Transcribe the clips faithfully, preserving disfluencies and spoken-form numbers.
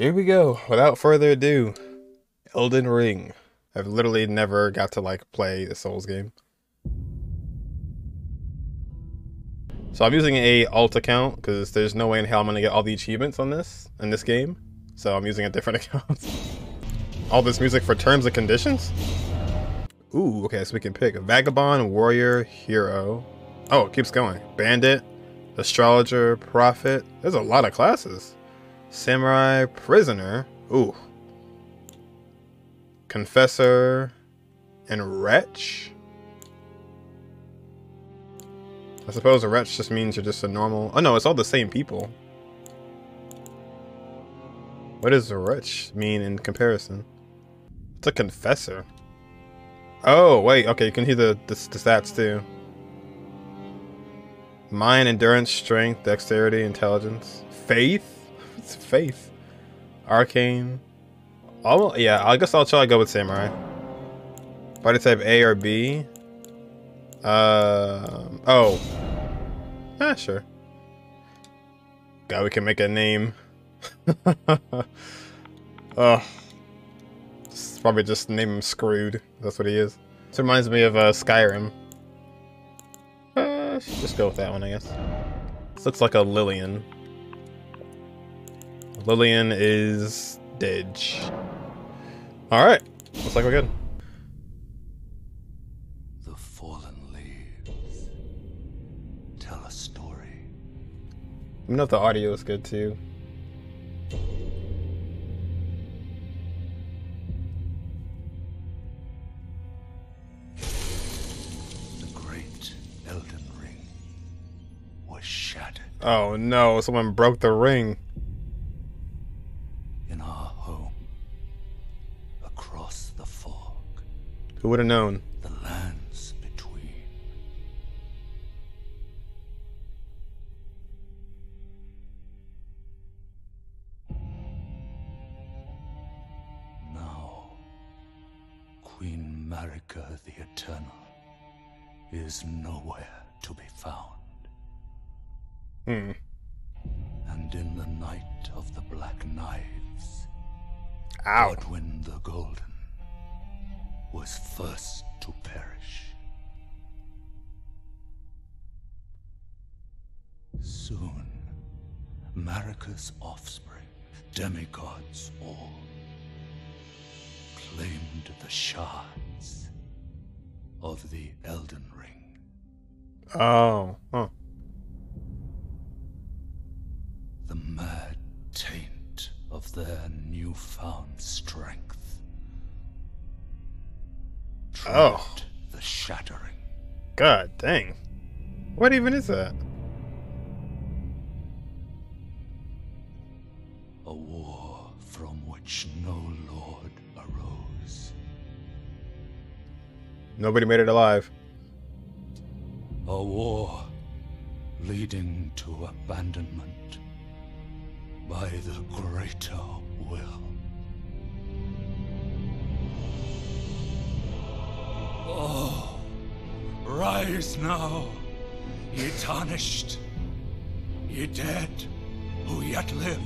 Here we go. Without further ado, Elden Ring. I've literally never got to like play a Souls game. So I'm using a alt account because there's no way in hell I'm going to get all the achievements on this, in this game. So I'm using a different account. All this music for terms and conditions? Ooh, okay, so we can pick Vagabond, Warrior, Hero. Oh, it keeps going. Bandit, Astrologer, Prophet. There's a lot of classes. Samurai, Prisoner. Ooh. Confessor, and Wretch. I suppose a wretch just means you're just a normal... Oh no, it's all the same people. What does a wretch mean in comparison? It's a confessor. Oh, wait, okay, you can hear the, the, the stats too. Mind, endurance, strength, dexterity, intelligence. Faith? It's faith. Arcane. I'll, yeah, I guess I'll try to go with samurai. Body type A or B. Uh, oh. Ah, sure. God, we can make a name. Oh. Probably just name him Screwed. That's what he is. This reminds me of uh, Skyrim. Uh, just go with that one, I guess. This looks like a Lillian. Lillian is dead. Alright. Looks like we're good. I don't know if the audio is good too. The great Elden Ring was shattered. Oh no, someone broke the ring. In our home, across the fog. Who would have known? The lands between. Queen Marika the Eternal is nowhere to be found. Hmm. And in the night of the Black Knives, Ow. Godwyn the Golden was first to perish. Soon, Marika's offspring, demigods all, claimed the shards of the Elden Ring. Oh, huh. The mad taint of their newfound strength. Oh, the shattering. God dang. What even is that? A war from which no lord arose. Nobody made it alive. A war leading to abandonment by the greater will. Oh, rise now, ye tarnished, ye dead who yet live.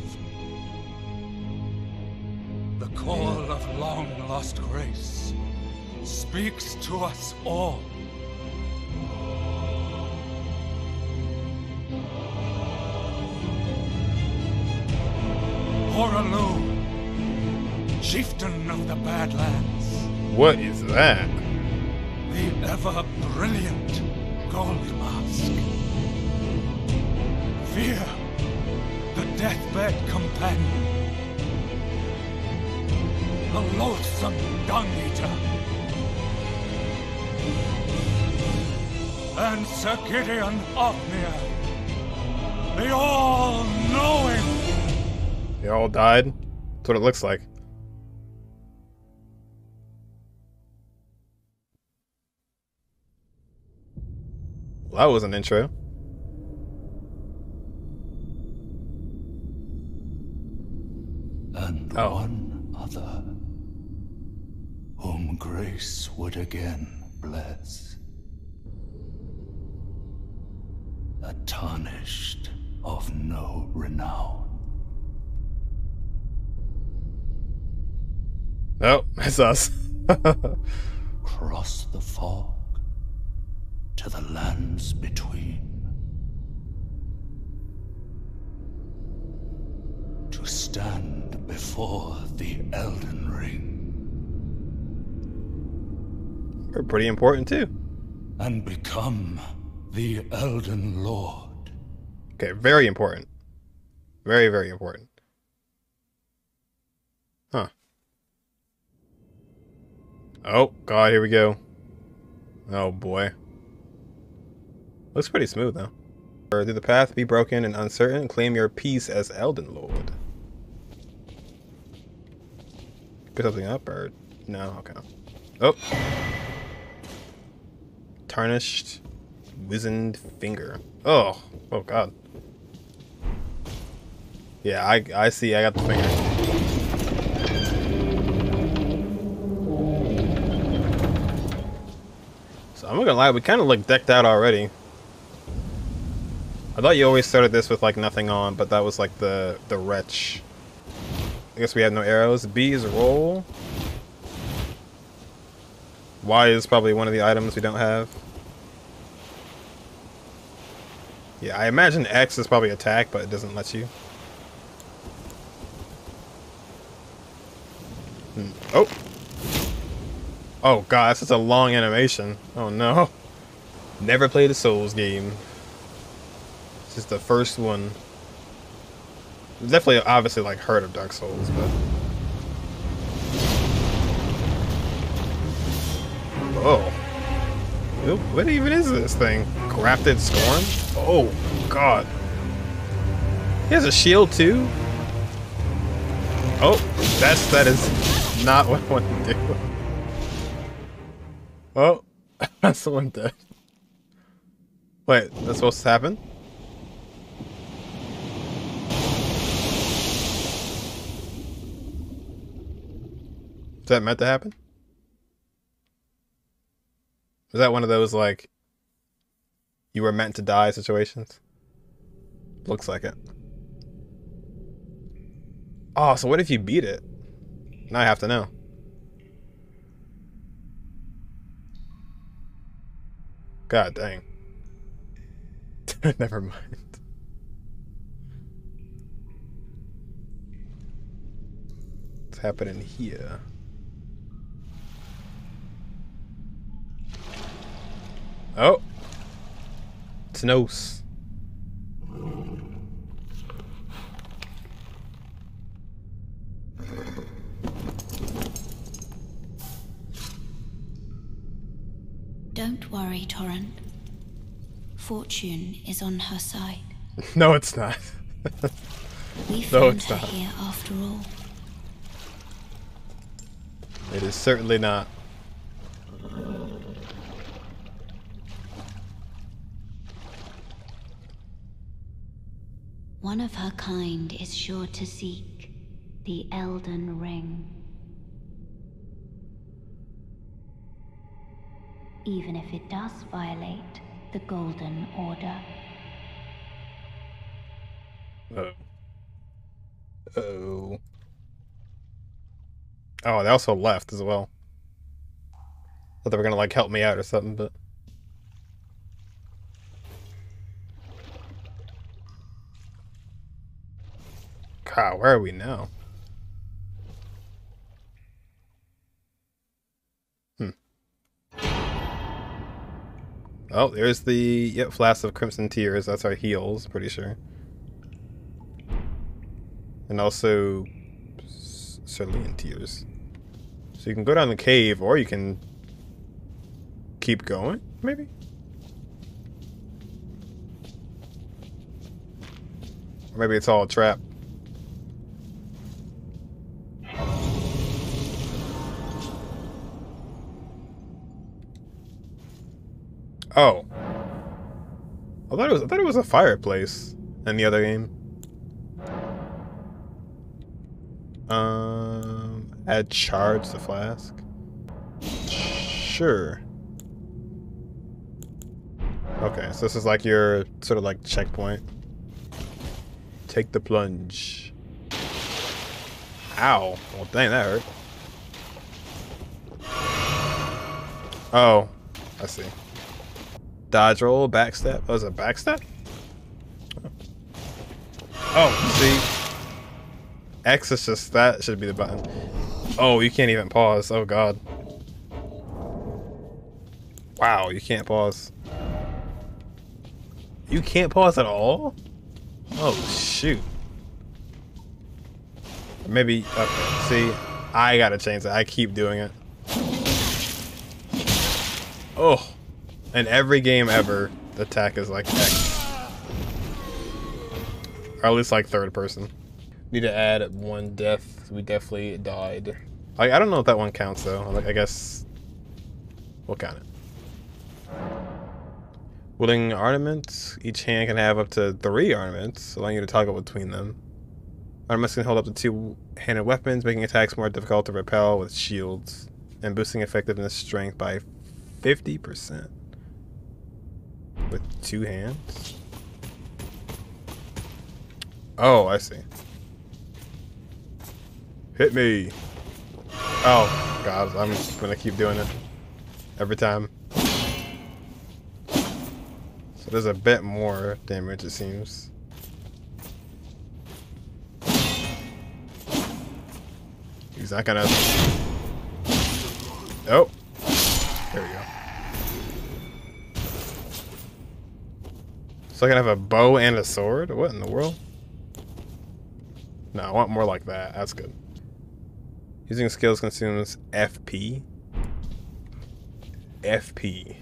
The call of long-lost grace speaks to us all. Horaloo, chieftain of the Badlands. What is that? The ever-brilliant gold mask. Fear, the deathbed companion. The loathsome dung-eater. And Sir Gideon Ofnir, the all-knowing. They all died? That's what it looks like. Well, that was an intro. And oh. One other, whom grace would again bless. A tarnished of no renown. Oh, that's us. Cross the fog to the lands between. To stand before the Elden Ring. We're pretty important too. And become the Elden Lord. Okay, very important. Very, very important. Huh. Oh, God, here we go. Oh, boy. Looks pretty smooth, though. Through the path, be broken and uncertain. Claim your peace as Elden Lord. Pick something up, or... No, okay. Oh. Tarnished, wizened finger. Oh, oh, God. Yeah, I, I see. I got the finger. So I'm not gonna lie, we kind of look decked out already. I thought you always started this with like nothing on, but that was like the the wretch. I guess we have no arrows. B is roll. Y is probably one of the items we don't have. Yeah, I imagine X is probably attack, but it doesn't let you. Oh! Oh god, that's such a long animation. Oh no. Never played a Souls game. This is the first one. Definitely, obviously, like, heard of Dark Souls, but... Whoa. What even is this thing? Grafted Scorn? Oh, god. He has a shield, too? Oh, that's, that is... not what I want to do. Oh, that's someone dead. Wait, that's supposed to happen? Is that meant to happen? Is that one of those, like, you were meant to die situations? Looks like it. Oh, so what if you beat it? Now I have to know. God dang. Never mind. What's happening here? Oh! It's nose. Don't worry, Torrent. Fortune is on her side. No, it's not. We found her here after all. It is certainly not. One of her kind is sure to seek the Elden Ring. Even if it does violate the Golden Order. Uh oh. Oh, they also left as well. Thought they were gonna like help me out or something, but God, where are we now? Oh, there's the yep, Flask of Crimson Tears. That's our heals, pretty sure. And also Cerulean Tears. So you can go down the cave, or you can keep going, maybe? Or maybe it's all a trap. Oh, I thought it was I thought it was a fireplace in the other game. Um, add charge to flask. Sure. Okay, so this is like your sort of like checkpoint. Take the plunge. Ow! Well, dang, that hurt. Oh, I see. Dodge roll, backstep. Oh, is it backstep? Oh, see. X is just that should be the button. Oh, you can't even pause. Oh, God. Wow, you can't pause. You can't pause at all? Oh, shoot. Maybe. Okay, see? I gotta change that. I keep doing it. Oh. In every game ever, the attack is like X. Or at least like third person. Need to add one death. We definitely died. Like, I don't know if that one counts though. Like, I guess we'll count it. Wielding armaments. Each hand can have up to three armaments, allowing you to toggle between them. Armaments can hold up to two-handed weapons, making attacks more difficult to repel with shields, and boosting effectiveness strength by fifty percent. With two hands? Oh, I see. Hit me! Oh, God, I'm just gonna keep doing it. Every time. So there's a bit more damage, it seems. He's not gonna... Oh! There we go. So I can have a bow and a sword? What in the world? No, I want more like that. That's good. Using skills consumes F P. F P.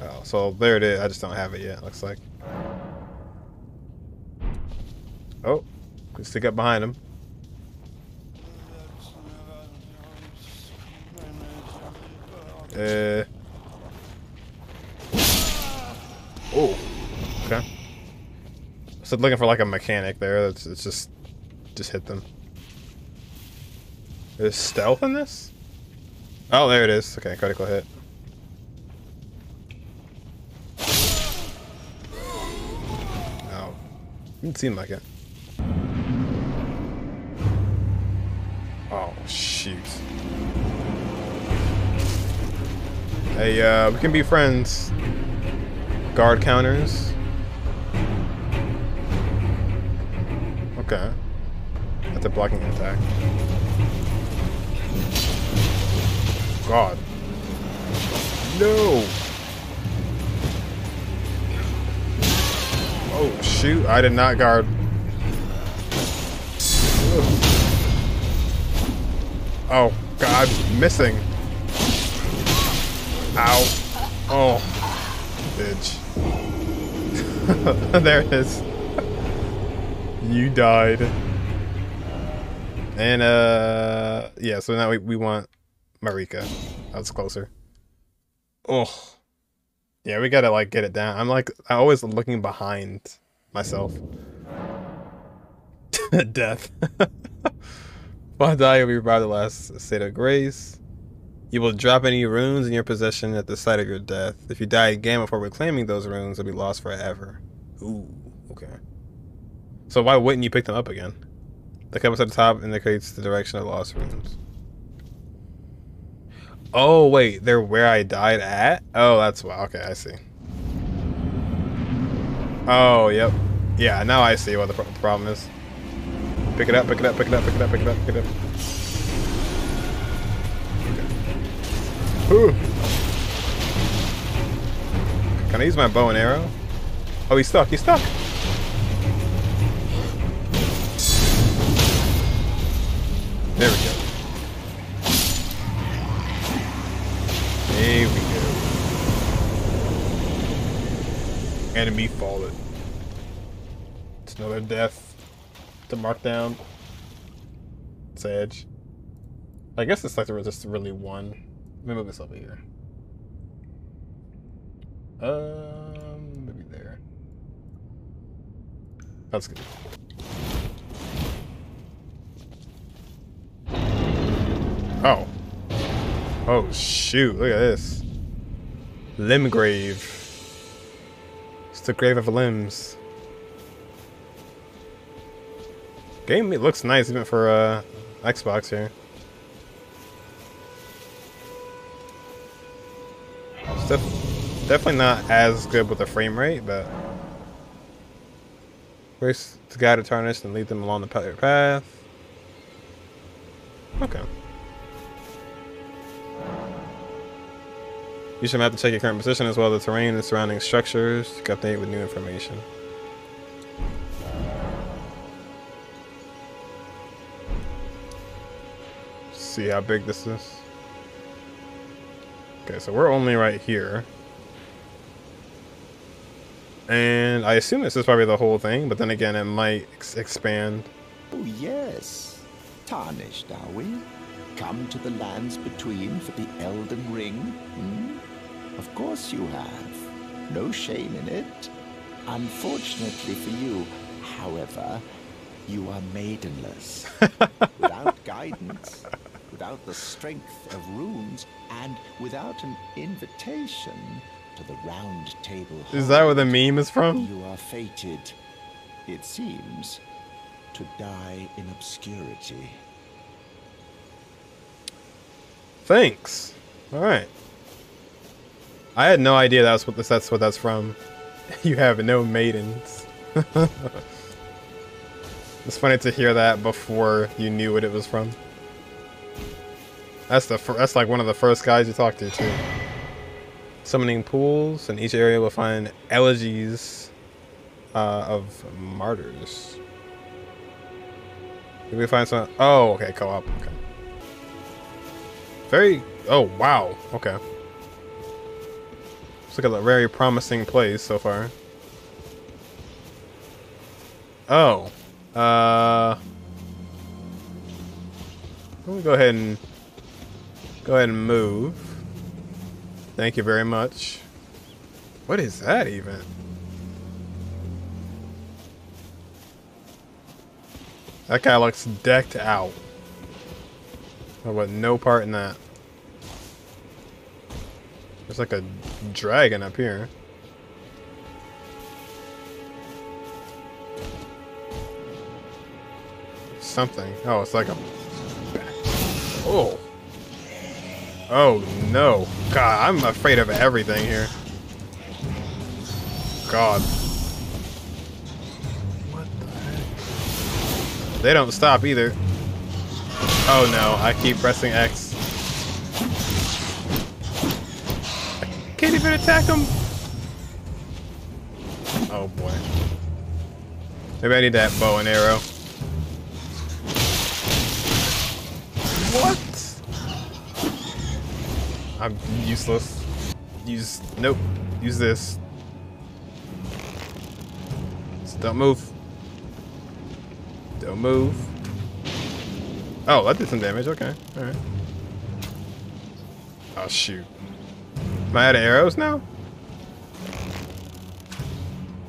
Oh, so there it is. I just don't have it yet, looks like. Oh, we stick up behind him. Uh. Oh. Okay. So looking for like a mechanic there. That's it's just, just hit them. There's stealth in this. Oh, there it is. Okay, critical hit. Oh, didn't seem like it. Oh shoot. Hey, uh, we can be friends. Guard counters. Okay. That's a blocking attack. God. No! Oh, shoot. I did not guard. Ugh. Oh, God. Missing. Ow. Oh. Bitch. There it is. You died. And, uh... yeah, so now we, we want Marika. That's closer. Oh. Yeah, we gotta, like, get it down. I'm, like, I'm always looking behind myself. Death. If I die, you'll be revived the last state of grace. You will drop any runes in your possession at the site of your death. If you die again before reclaiming those runes, they'll be lost forever. Ooh, okay. So why wouldn't you pick them up again? The compass at the top indicates the direction of lost runes. Oh, wait, they're where I died at? Oh, that's why. Okay, I see. Oh, yep. Yeah, now I see what the problem is. Pick it up, pick it up, pick it up, pick it up, pick it up, pick it up. Ooh. Can I use my bow and arrow? Oh, he's stuck. He's stuck. There we go. There we go. Enemy fallen. It's another death to mark down. It's edge. I guess it's like there was just really one. Let me move this over here. Um, maybe there. That's good. Oh. Oh, shoot. Look at this. Limgrave. It's the grave of limbs. Game looks nice even for uh, Xbox here. Def definitely not as good with the frame rate, but race to guide the Tarnished and lead them along the path. Okay. You should have to check your current position as well as the terrain and surrounding structures to update with new information. See how big this is. Okay, so we're only right here. And I assume this is probably the whole thing, but then again, it might ex expand. Oh, yes. Tarnished, are we? Come to the Lands Between for the Elden Ring? Hmm? Of course you have. No shame in it. Unfortunately for you, however, you are maidenless. Without guidance, without the strength of runes, and without an invitation to the Round Table Hold. Is that where the meme is from? You are fated, it seems, to die in obscurity. Thanks. All right. I had no idea that's what this, that's what that's from. You have no maidens. It's funny to hear that before you knew what it was from. That's the fir that's like one of the first guys you talked to too. Summoning pools, and each area will find elegies uh, of martyrs. Did we find some? Oh, okay, co-op. Okay. Very. Oh wow. Okay. Let's look at the very promising plays so far. Oh. Uh, I'm gonna go ahead and go ahead and move. Thank you very much. What is that even? That guy looks decked out. I want no part in that. There's like a dragon up here. Something. Oh, it's like a. Oh. Oh no. God, I'm afraid of everything here. God. What the heck? They don't stop either. Oh no, I keep pressing X. I can't even attack them. Oh boy. Maybe I need that bow and arrow. What? I'm useless. Use... Nope. Use this. Just don't move. Don't move. Oh, that did some damage. Okay. Alright. Oh, shoot. Am I out of arrows now?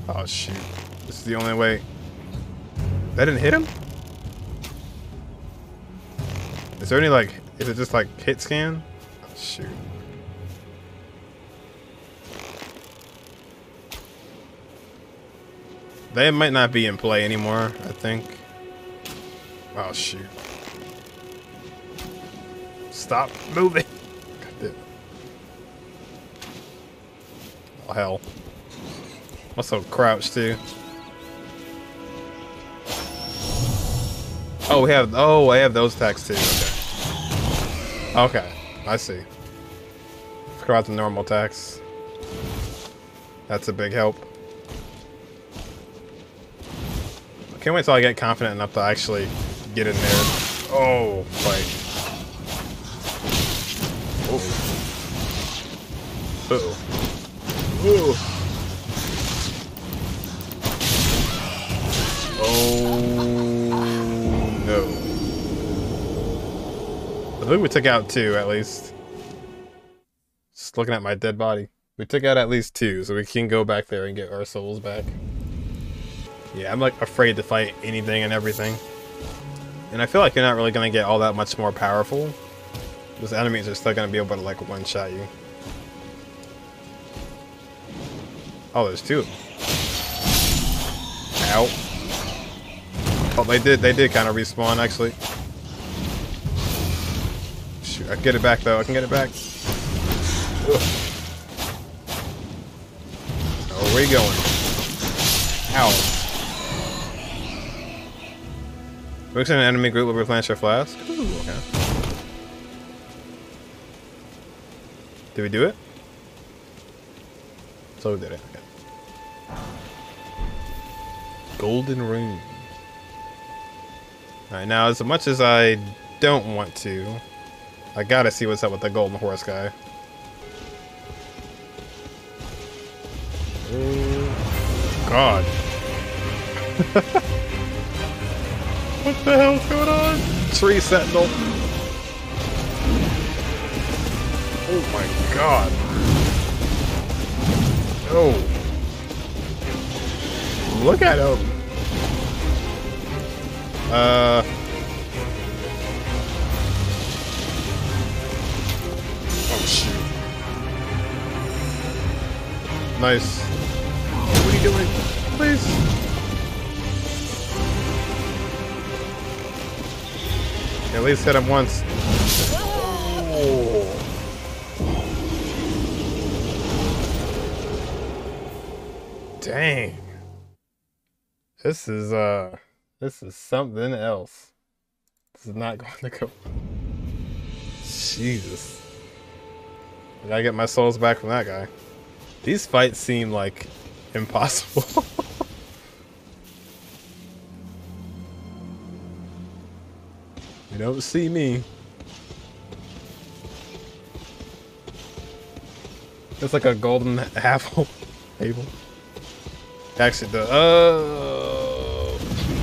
Oh, shoot. This is the only way. That didn't hit him? Is there any like, is it just like hit scan? Oh, shoot. They might not be in play anymore, I think. Oh shoot. Stop moving. God damn it. Oh hell. Also crouch too. Oh, we have, oh, I have those attacks too. Okay. Okay, I see. Forgot the normal attacks. That's a big help. I can't wait till I get confident enough to actually get in there. Oh, fight. Uh-oh. Uh-oh. Ooh. Oh, no. I think we took out two, at least. Just looking at my dead body. We took out at least two, so we can go back there and get our souls back. Yeah, I'm like afraid to fight anything and everything. And I feel like you're not really going to get all that much more powerful. Those enemies are still going to be able to like one-shot you. Oh, there's two of them. Ow. Oh, they did, they did kind of respawn, actually. I can get it back though, I can get it back. Ugh. Where are you going? Ow. Mix an enemy group will replenish your flask. Ooh, okay. Did we do it? So we did it. Okay. Golden Ring. Alright, now as much as I don't want to, I gotta see what's up with the golden horse guy. Oh, God. What the hell's going on? Tree Sentinel. Oh my God. Oh. Look at him. Uh. Oh shoot. Nice. What are you doing? Please. At least hit him once. Oh. Dang. This is uh this is something else. This is not going to go. Jesus. I gotta get my souls back from that guy. These fights seem like impossible. Don't see me. It's like a golden apple table. Actually, the uh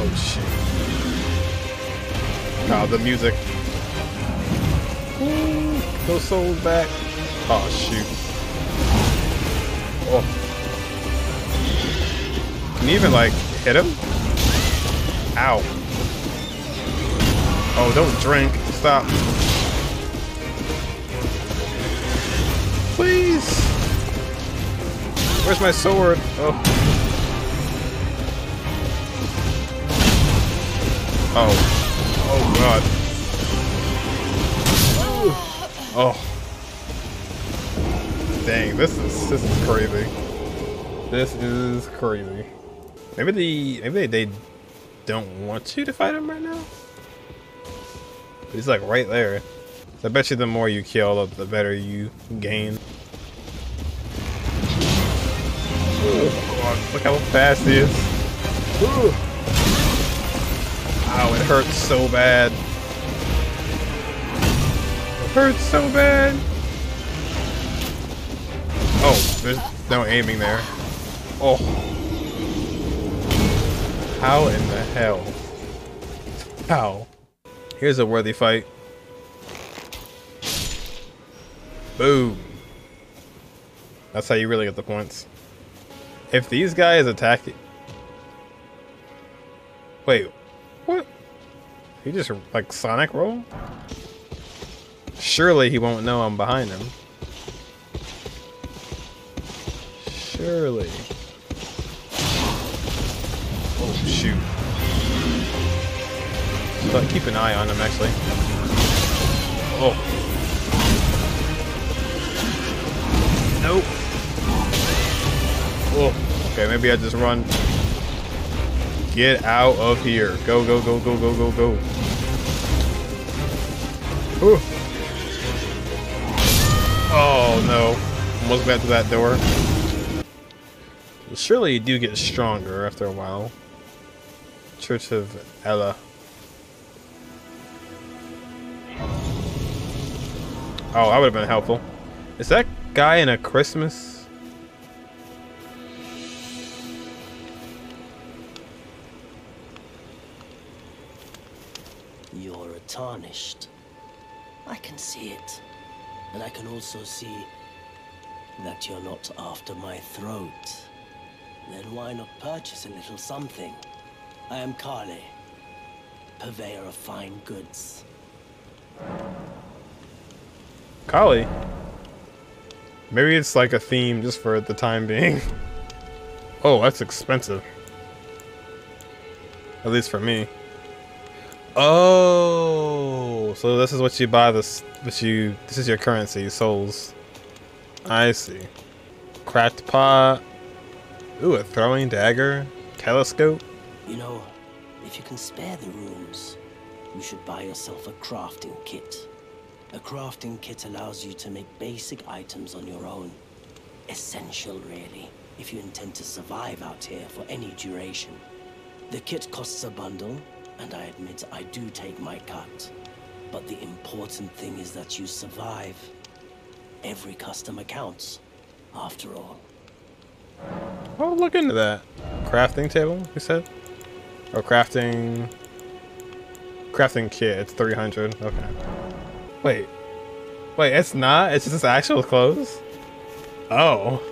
oh shit! Nah, the music. Ooh, those souls back. Oh shoot! Oh, can you even like hit him? Ow! Oh, don't drink. Stop. Please. Where's my sword? Oh. Oh. Oh, God. Oh. Dang, this is this is crazy. This is crazy. Maybe the maybe they don't want you to fight him right now? He's like right there. So I bet you the more you kill, the better you gain. Oh God, look how fast he is. Ooh. Wow, it hurts so bad. It hurts so bad. Oh, there's no aiming there. Oh. How in the hell? How? Here's a worthy fight. Boom. That's how you really get the points. If these guys attack it. Wait, what? He just like Sonic roll? Surely he won't know I'm behind him. Surely. Oh shoot. So I keep an eye on him, actually. Oh. Nope. Oh. Okay, maybe I just run. Get out of here. Go, go, go, go, go, go, go. Ooh. Oh, no. Almost got to that door. Surely you do get stronger after a while. Church of Ella. Oh, I would have been helpful. Is that guy in a Christmas? You're a tarnished. I can see it. And I can also see that you're not after my throat. Then why not purchase a little something? I am Carly, purveyor of fine goods. Carly? Maybe it's like a theme just for the time being. Oh, that's expensive. At least for me. Oh, so this is what you buy. This, this you. This is your currency, souls. I see. Cracked pot. Ooh, a throwing dagger? Telescope? You know, if you can spare the rooms, you should buy yourself a crafting kit. A crafting kit allows you to make basic items on your own. Essential, really, if you intend to survive out here for any duration. The kit costs a bundle, and I admit I do take my cut. But the important thing is that you survive. Every customer counts, after all. I'll look into that. Crafting table, you said? Or crafting... Crafting kit, it's three hundred, okay. Wait. Wait, it's not? It's just actual clothes? Oh.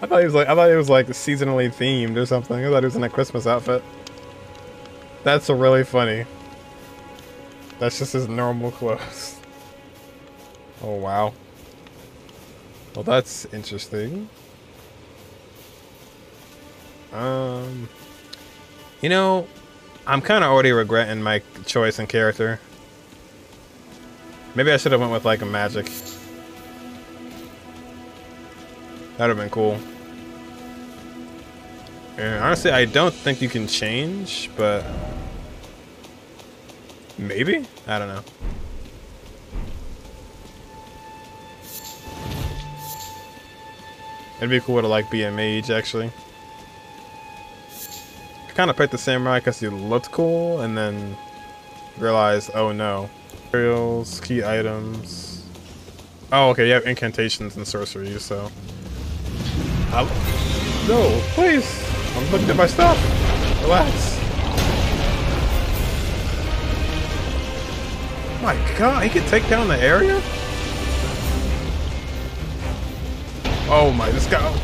I thought it was like I thought it was like seasonally themed or something. I thought it was in a Christmas outfit. That's really funny. That's just his normal clothes. Oh wow. Well, that's interesting. Um, you know, I'm kind of already regretting my choice in character. Maybe I should have went with like a magic. That would have been cool. And honestly, I don't think you can change, but maybe? I don't know. It'd be cool to like be a mage, actually. I kind of picked the samurai because he looked cool, and then realized, oh no. Materials, key items. Oh, okay, you have incantations and sorceries, so. I'll... No, please! I'm looking at my stuff! Relax! My god, he can take down the area? Oh my, this guy. Oh,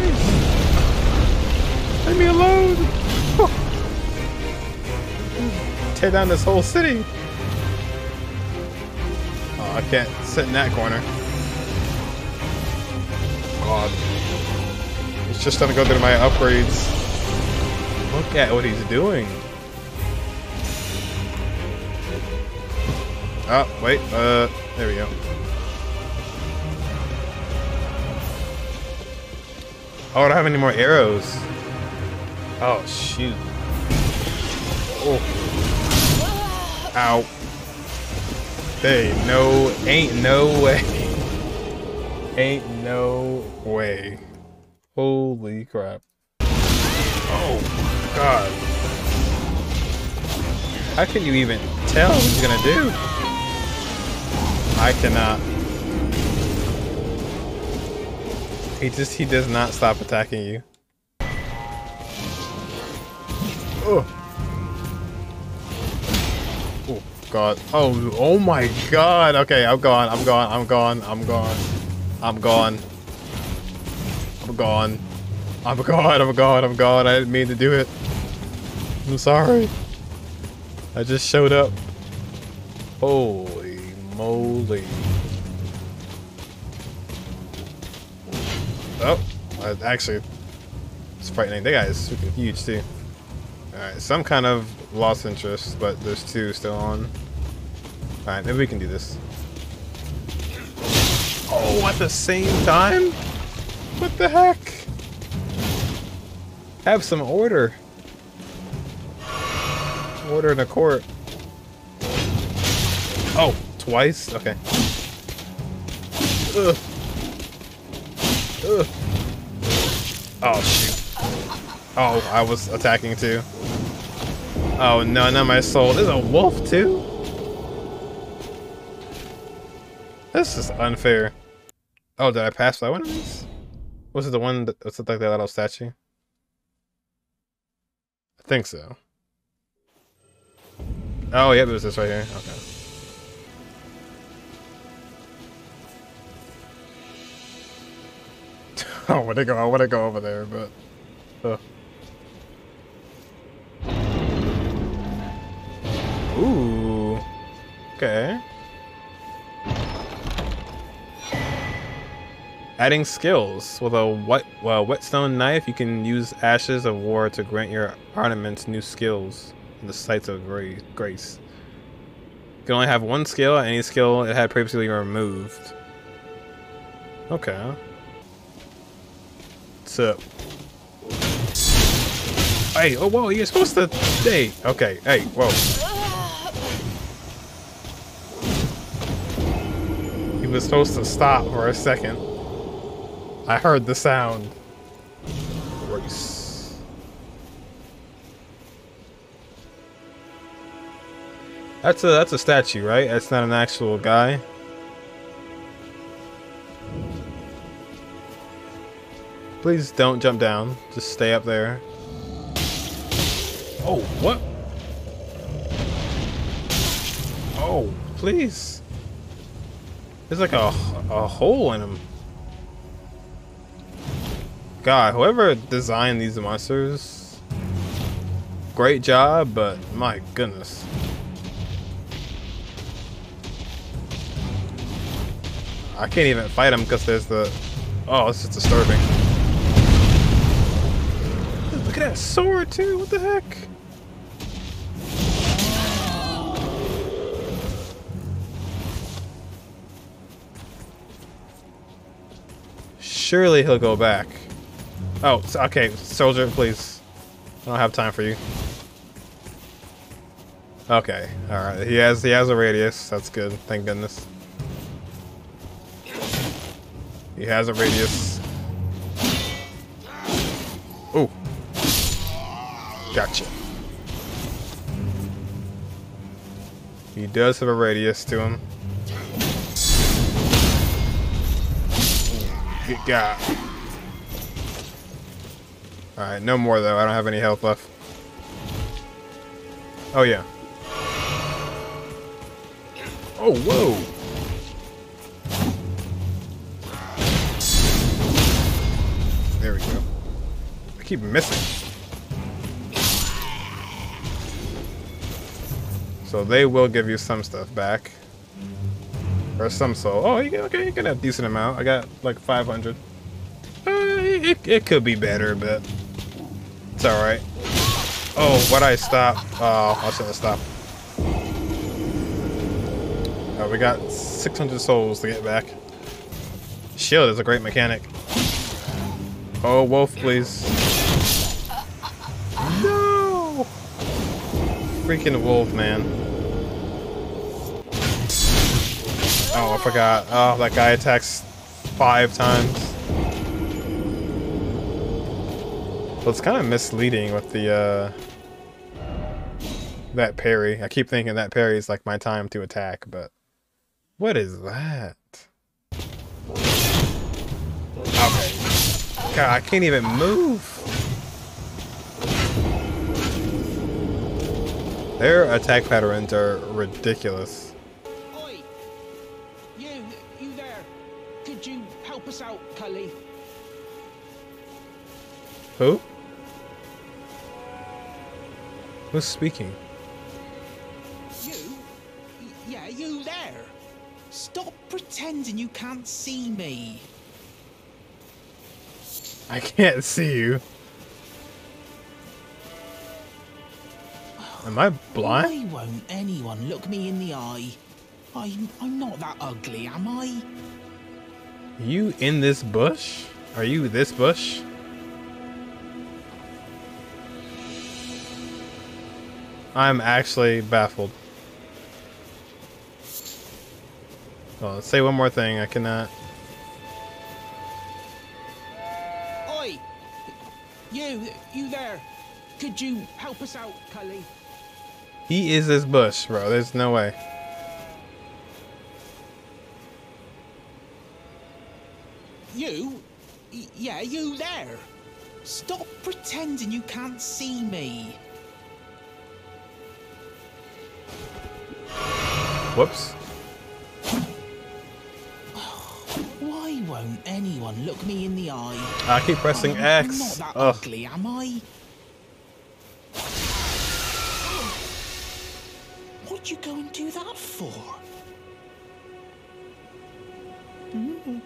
Jesus Christ! Leave me alone! Oh. Tear down this whole city! Oh, I can't sit in that corner. God. It's just gonna go through my upgrades. Look at what he's doing. Oh, wait, uh, there we go. Oh, I don't have any more arrows. Oh, shoot. Oh. Ow. Hey, no, ain't no way. Ain't no way. Holy crap. Oh, God. How can you even tell what he's gonna do? I cannot. He just, he does not stop attacking you. Oh. Oh, God. Oh, oh my God. Okay, I'm gone. I'm gone. I'm gone. I'm gone. I'm gone. I'm gone. I'm gone. I'm gone. I'm gone. I didn't mean to do it. I'm sorry. I just showed up. Holy moly. Oh, actually, it's frightening. That guy is super huge, too. Alright, some kind of lost interest, but there's two still on. Alright, maybe we can do this. Oh, at the same time? What the heck? Have some order. Order in a court. Oh, twice? Okay. Ugh. Ugh. Oh shoot. Oh, I was attacking too. Oh no, not my soul. There's a wolf too? This is unfair. Oh, did I pass by one of these? Was it the one that was it like that little statue? I think so. Oh yeah, it was this right here. Okay. I want to go. I want to go over there, but. Uh. Ooh. Okay. Adding skills with a wet, well, whetstone knife. You can use Ashes of War to grant your ornaments new skills in the sights of grace. You can only have one skill. Any skill it had previously removed. Okay. What's up? Hey, oh, whoa, you're supposed to... Hey, okay, hey, whoa. He was supposed to stop for a second. I heard the sound. Race. That's a, that's a statue, right? That's not an actual guy. Please don't jump down. Just stay up there. Oh, what? Oh, please. There's like a, a hole in him. God, whoever designed these monsters, great job, but my goodness. I can't even fight him because there's the... Oh, it's just disturbing. Look at that sword too, what the heck? Surely he'll go back. Oh, okay, soldier, please. I don't have time for you. Okay, alright. He has he has a radius, that's good, thank goodness. He has a radius. Ooh. Gotcha. He does have a radius to him. Good God. Alright, no more though. I don't have any health left. Oh, yeah. Oh, whoa! There we go. I keep missing. So they will give you some stuff back. Or some soul. Oh, you can, okay, you can have a decent amount. I got like five hundred. Uh, it, it could be better, but it's alright. Oh, why'd I stop? Oh, I should have stopped. Oh, we got six hundred souls to get back. Shield is a great mechanic. Oh, wolf, please. No! Freaking wolf, man. Oh, I forgot. Oh, that guy attacks five times. Well, it's kind of misleading with the, uh... that parry. I keep thinking that parry is like my time to attack, but... What is that? Okay. God, I can't even move! Their attack patterns are ridiculous. Us out, Carly. Who? Who's speaking? You? Yeah, you there. Stop pretending you can't see me. I can't see you. Am I blind? Why won't anyone look me in the eye? I'm, I'm not that ugly, am I? You in this bush? Are you this bush? I'm actually baffled. Oh, let's say one more thing. I cannot. Oi! You, you there? Could you help us out, Carly? He is this bush, bro. There's no way. You? Yeah, you there. Stop pretending you can't see me. Whoops. Why won't anyone look me in the eye? I keep pressing I'm X. Not that oh. ugly, am I? What'd you go and do that for? Mm.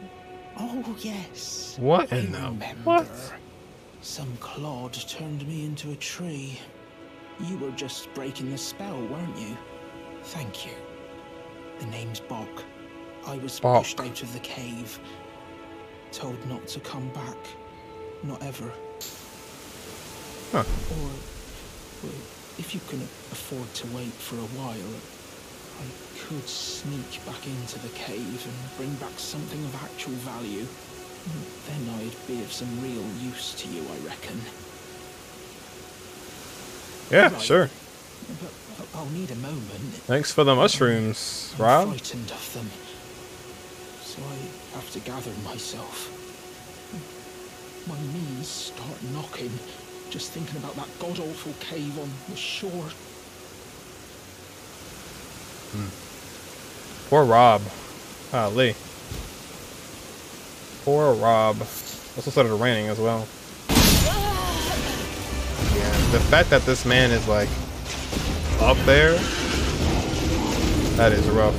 Oh, yes. What in the... What? Some clod turned me into a tree. You were just breaking the spell, weren't you? Thank you. The name's Boc. I was Boc. pushed out of the cave. Told not to come back. not ever. Huh. Or, well, if you can afford to wait for a while, I could sneak back into the cave and bring back something of actual value. Then I'd be of some real use to you, I reckon. Yeah, right. Sure. But I'll need a moment. Thanks for the mushrooms, I'm Rob. I'm frightened of them, so I have to gather myself. My knees start knocking, just thinking about that god-awful cave on the shore. Hmm. Poor Rob. Ah, Lee. Poor Rob. It also started raining as well. Yeah, the fact that this man is like up there, that is rough.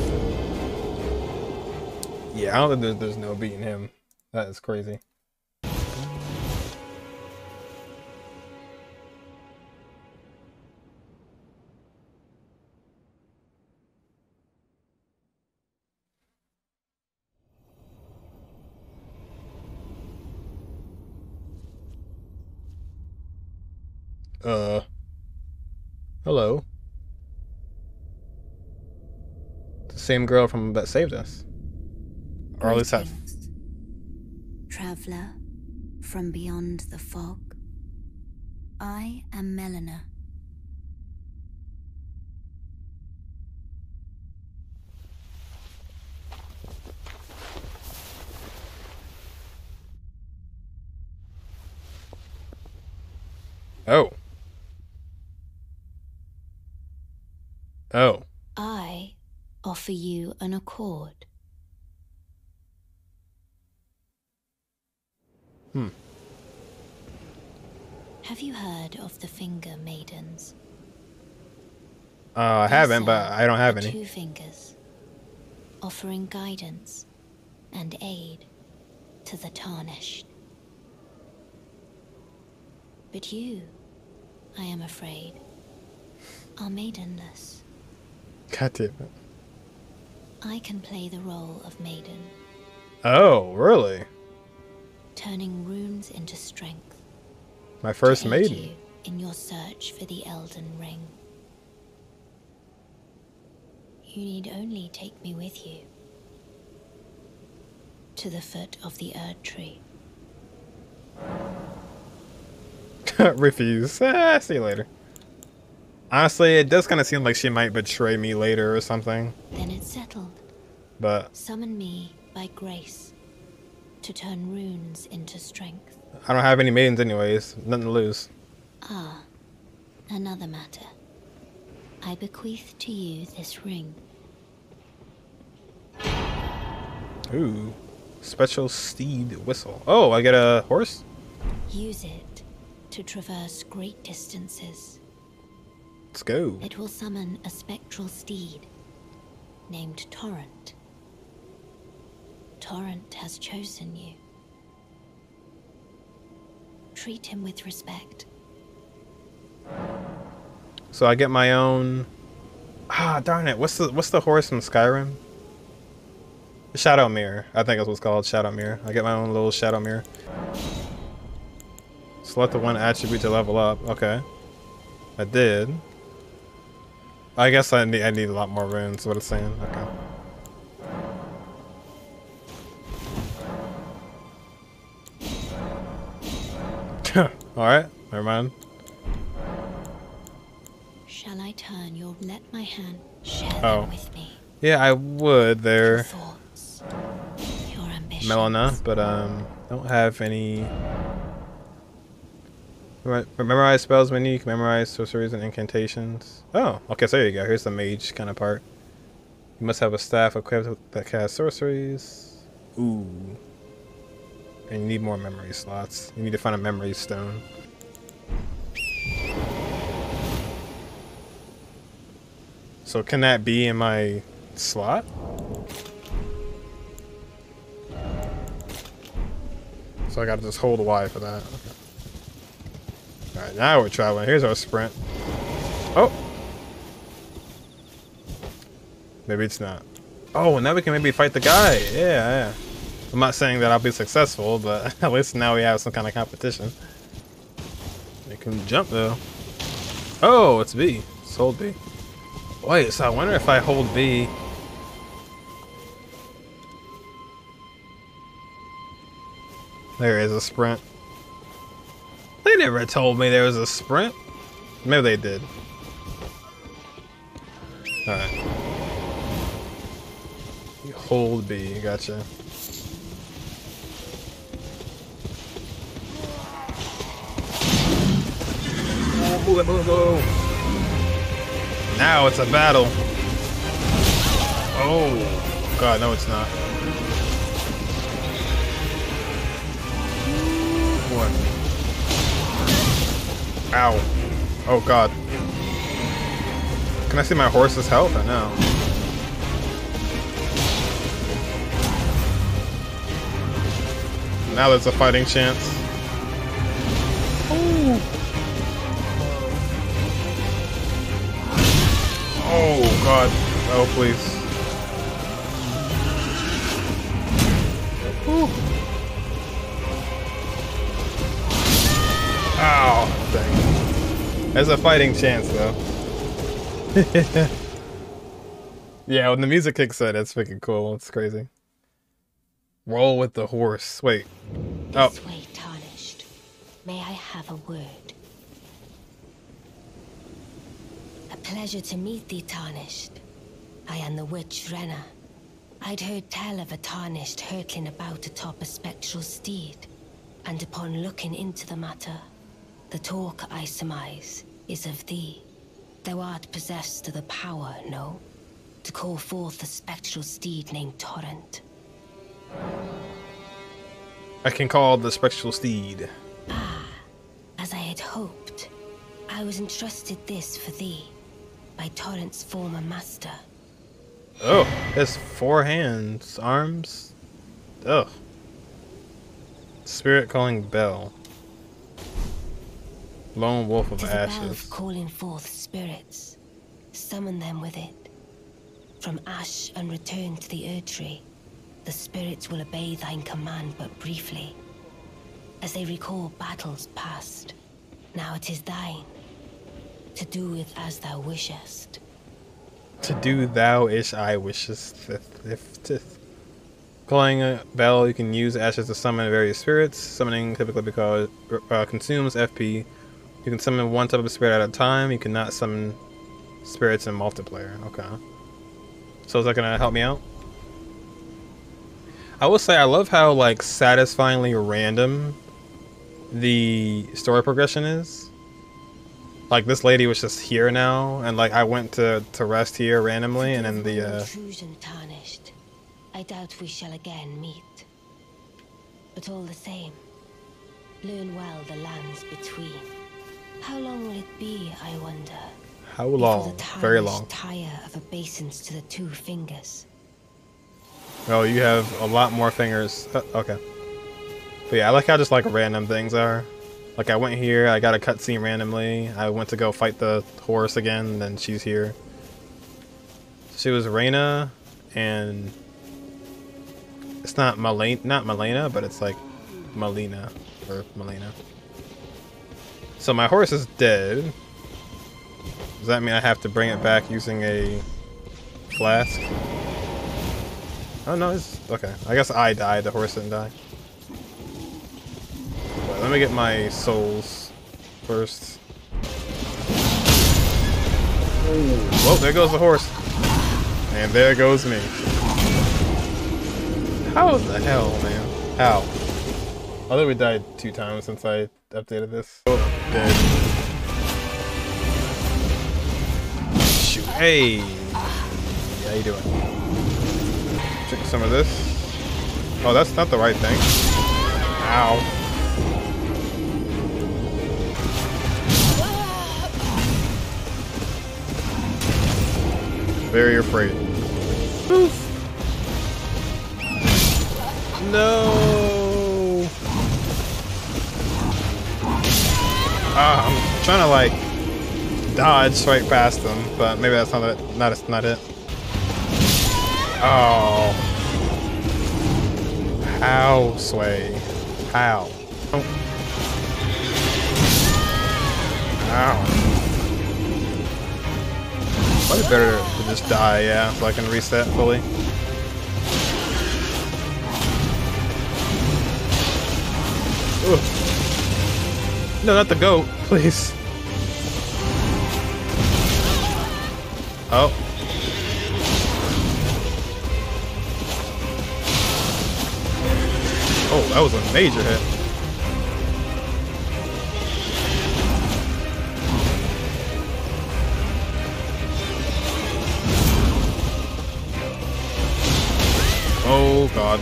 Yeah, I don't think there's, there's no beating him. That is crazy. Uh, hello. The same girl from that saved us. Or at least have. Traveler from beyond the fog. I am Melina. Oh. Oh. I offer you an accord. Hmm. Have you heard of the Finger Maidens? Uh, I haven't, but I don't have any. Two fingers, offering guidance and aid to the Tarnished. But you, I am afraid, are maidenless. God damn it. I can play the role of maiden. Oh, really? Turning runes into strength. My first maiden. You in your search for the Elden Ring. You need only take me with you to the foot of the Erdtree. Refuse. Ah, see you later. Honestly, it does kind of seem like she might betray me later or something. Then it's settled. But summon me by grace to turn runes into strength. I don't have any maidens anyways. Nothing to lose. Ah, another matter. I bequeath to you this ring. Ooh, special steed whistle. Oh, I get a horse? Use it to traverse great distances. Let's go. It will summon a spectral steed named Torrent. Torrent has chosen you. Treat him with respect. So I get my own. Ah, darn it! What's the what's the horse from Skyrim? Shadow Mirror, I think that's what's called. Shadow Mirror. I get my own little Shadow Mirror. Select the one attribute to level up. Okay, I did. I guess I need I need a lot more runes, what it's saying. Okay. Alright, never mind. Shall I turn your let my hand share oh. them with me? Yeah, I would there. Your thoughts, your ambitions. Melina, but um don't have any. Memorize spells menu, you can memorize sorceries and incantations. Oh, okay, so there you go. Here's the mage kind of part. You must have a staff equipped that casts sorceries. Ooh. And you need more memory slots. You need to find a memory stone. So can that be in my slot? So I gotta just hold Y for that. Okay. Alright, now we're traveling. Here's our sprint. Oh! Maybe it's not. Oh, now we can maybe fight the guy! Yeah, yeah. I'm not saying that I'll be successful, but at least now we have some kind of competition. It can jump though. Oh, it's B. It's hold B. Wait, so I wonder if I hold B. There is a sprint. They never told me there was a sprint. Maybe they did. Alright. Hold B, gotcha. Move, move, move. Now it's a battle. Oh, God, no, it's not. What? Ow. Oh, God. Can I see my horse's health? I know. Now there's a fighting chance. Ooh. Oh, God. Oh, please. Ooh. Ow. Dang. There's a fighting chance, though. Yeah, when the music kicks in, it's freaking cool. It's crazy. Roll with the horse. Wait. Oh. This way, Tarnished. May I have a word? A pleasure to meet thee, Tarnished. I am the witch Renna. I'd heard tell of a Tarnished hurtling about atop a spectral steed, and upon looking into the matter, the talk I surmise is of thee. Thou art possessed of the power, no? To call forth a spectral steed named Torrent. I can call the spectral steed. Ah, as I had hoped, I was entrusted this for thee by Torrent's former master. Oh, his four hands, arms. Oh, Spirit calling Bell. Lone wolf of ashes. It is a bell calling forth spirits. Summon them with it. From ash and return to the Erdtree. The spirits will obey thine command but briefly, as they recall battles past. Now it is thine, to do with as thou wishest. To do thou ish I wishest. If, if, if. Calling a bell, you can use ashes to summon various spirits. Summoning typically because, uh, consumes F P. You can summon one type of spirit at a time. You cannot summon spirits in multiplayer. Okay. So is that gonna help me out? I will say I love how like satisfyingly random the story progression is. Like this lady was just here now, and like I went to to rest here randomly, and then the. Uh... Intrusion, Tarnished. I doubt we shall again meet. But all the same, learn well the lands between. How long will it be, I wonder? How long? Very long. Tire of obeisance to the two fingers. Oh, you have a lot more fingers. Uh, okay. But yeah, I like how just like random things are. Like I went here, I got a cutscene randomly. I went to go fight the horse again, and then she's here. She was Renna, and it's not Melina, not Melina, but it's like Melina or Melina. So my horse is dead. Does that mean I have to bring it back using a flask? Oh no, it's okay. I guess I died, the horse didn't die. But let me get my souls first. Well, there goes the horse. And there goes me. How the hell, man? How? I think we died two times since I updated this. Oh, dead. Shoot. Hey! How you doing? Some of this. Oh, that's not the right thing. Ow. Very afraid. Oof. No. Ah, I'm trying to like dodge right past them, but maybe that's not it. Not it's not it. Oh. How, Slay? How? Oh. Ow. Probably better to just die, yeah, so I can reset fully. Ooh. No, not the goat, please. Oh. Oh, that was a major hit. Oh, God.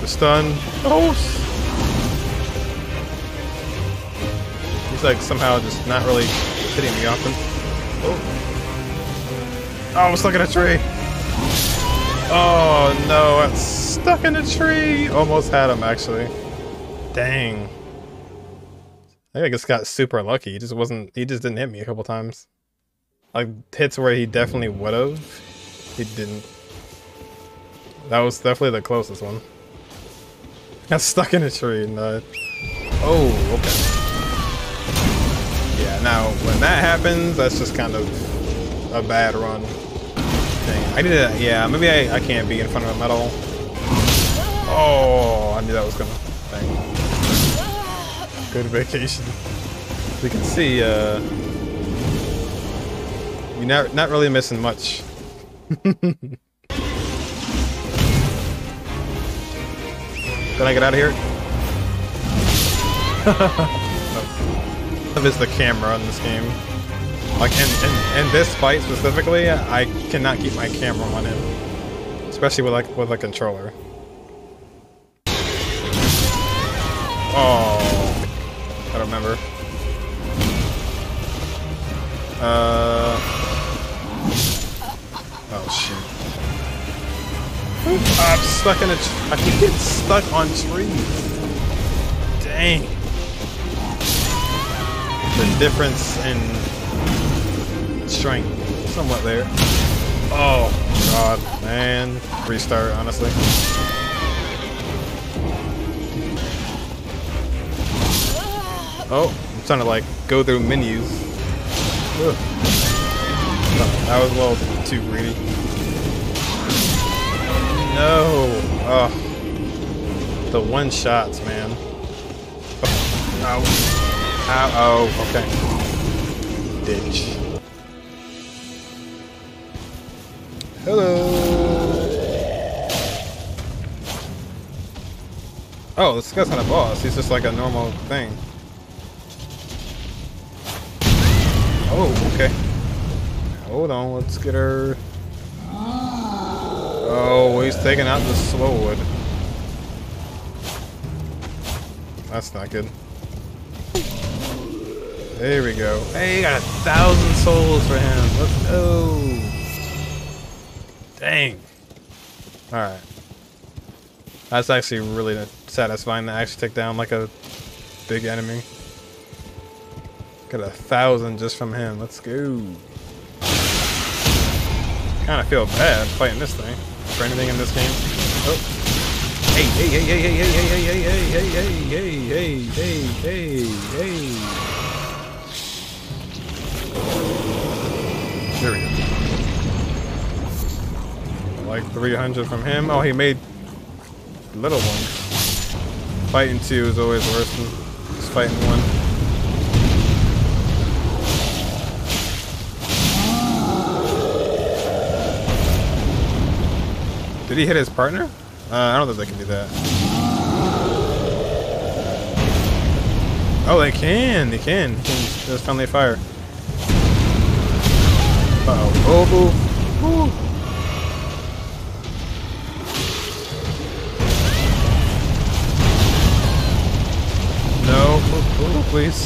The stun. Oh! He's like somehow just not really hitting me often. Oh, oh, I'm stuck in a tree. Oh no, I'm stuck in a tree. Almost had him actually. Dang. I think I just got super lucky. He just wasn't. He just didn't hit me a couple times. Like hits where he definitely would have. He didn't. That was definitely the closest one. Got stuck in a tree and died. Oh, okay. Yeah, now when that happens, that's just kind of a bad run. Dang, I did that. Yeah, maybe I, I can't be in front of him at all. Oh, I knew that was coming. Dang. Good vacation. As you can see, uh, you're not, not really missing much. Can I get out of here? Is the camera in this game. Like in, in, in this fight specifically, I cannot keep my camera on him. Especially with like with a controller. Oh, I don't remember. Uh oh shoot. I'm stuck in a tr I keep getting stuck on trees. Dang. The difference in strength, somewhat there. Oh God, man! Restart, honestly. Oh, I'm trying to like go through menus. Ugh. That was a little too greedy. No, oh, the one shots, man. Oh. Ow. Ow, oh, okay. Ditch. Hello. Oh, this guy's not a boss. He's just like a normal thing. Oh, okay. Hold on, let's get her. Oh, he's taking out the slow wood. That's not good. There we go. Hey, you got a thousand souls for him. Let's go. Dang. Alright. That's actually really satisfying to actually take down like a big enemy. Got a thousand just from him. Let's go. Kind of feel bad fighting this thing. For anything in this game. Oh. Hey, hey, hey, hey, hey, hey, hey, hey, hey, hey, hey, hey, hey, hey, hey. There we go. Like three hundred from him. Oh, he made little ones. Fighting two is always worse than just fighting one. Did he hit his partner? Uh, I don't think they can do that. Oh, they can. They can. They can just friendly fire. Uh oh, oh, oh. No, oh, oh, please.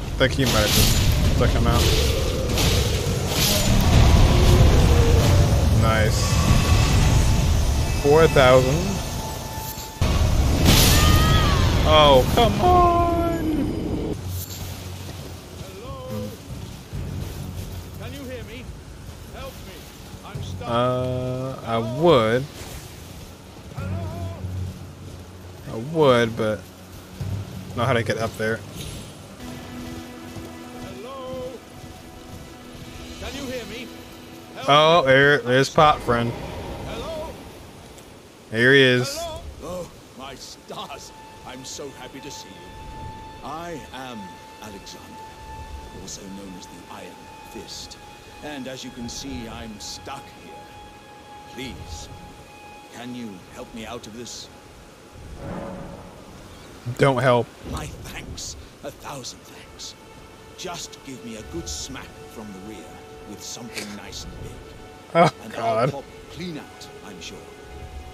I think he might have just stuck him out. Nice. four thousand. Oh, come on. hear me? Help me. I'm stuck. Uh, I would. I would, but I don't know how to get up there. Hello? Can you hear me? Help oh, there, there's Pop Friend. Hello? Here he is. Hello? Oh, my stars. I'm so happy to see you. I am Alexander, also known as the Iron Fist. And as you can see, I'm stuck here. Please, can you help me out of this? Don't help. My thanks, a thousand thanks. Just give me a good smack from the rear with something nice and big. Oh, and God. I'll pop clean out, I'm sure.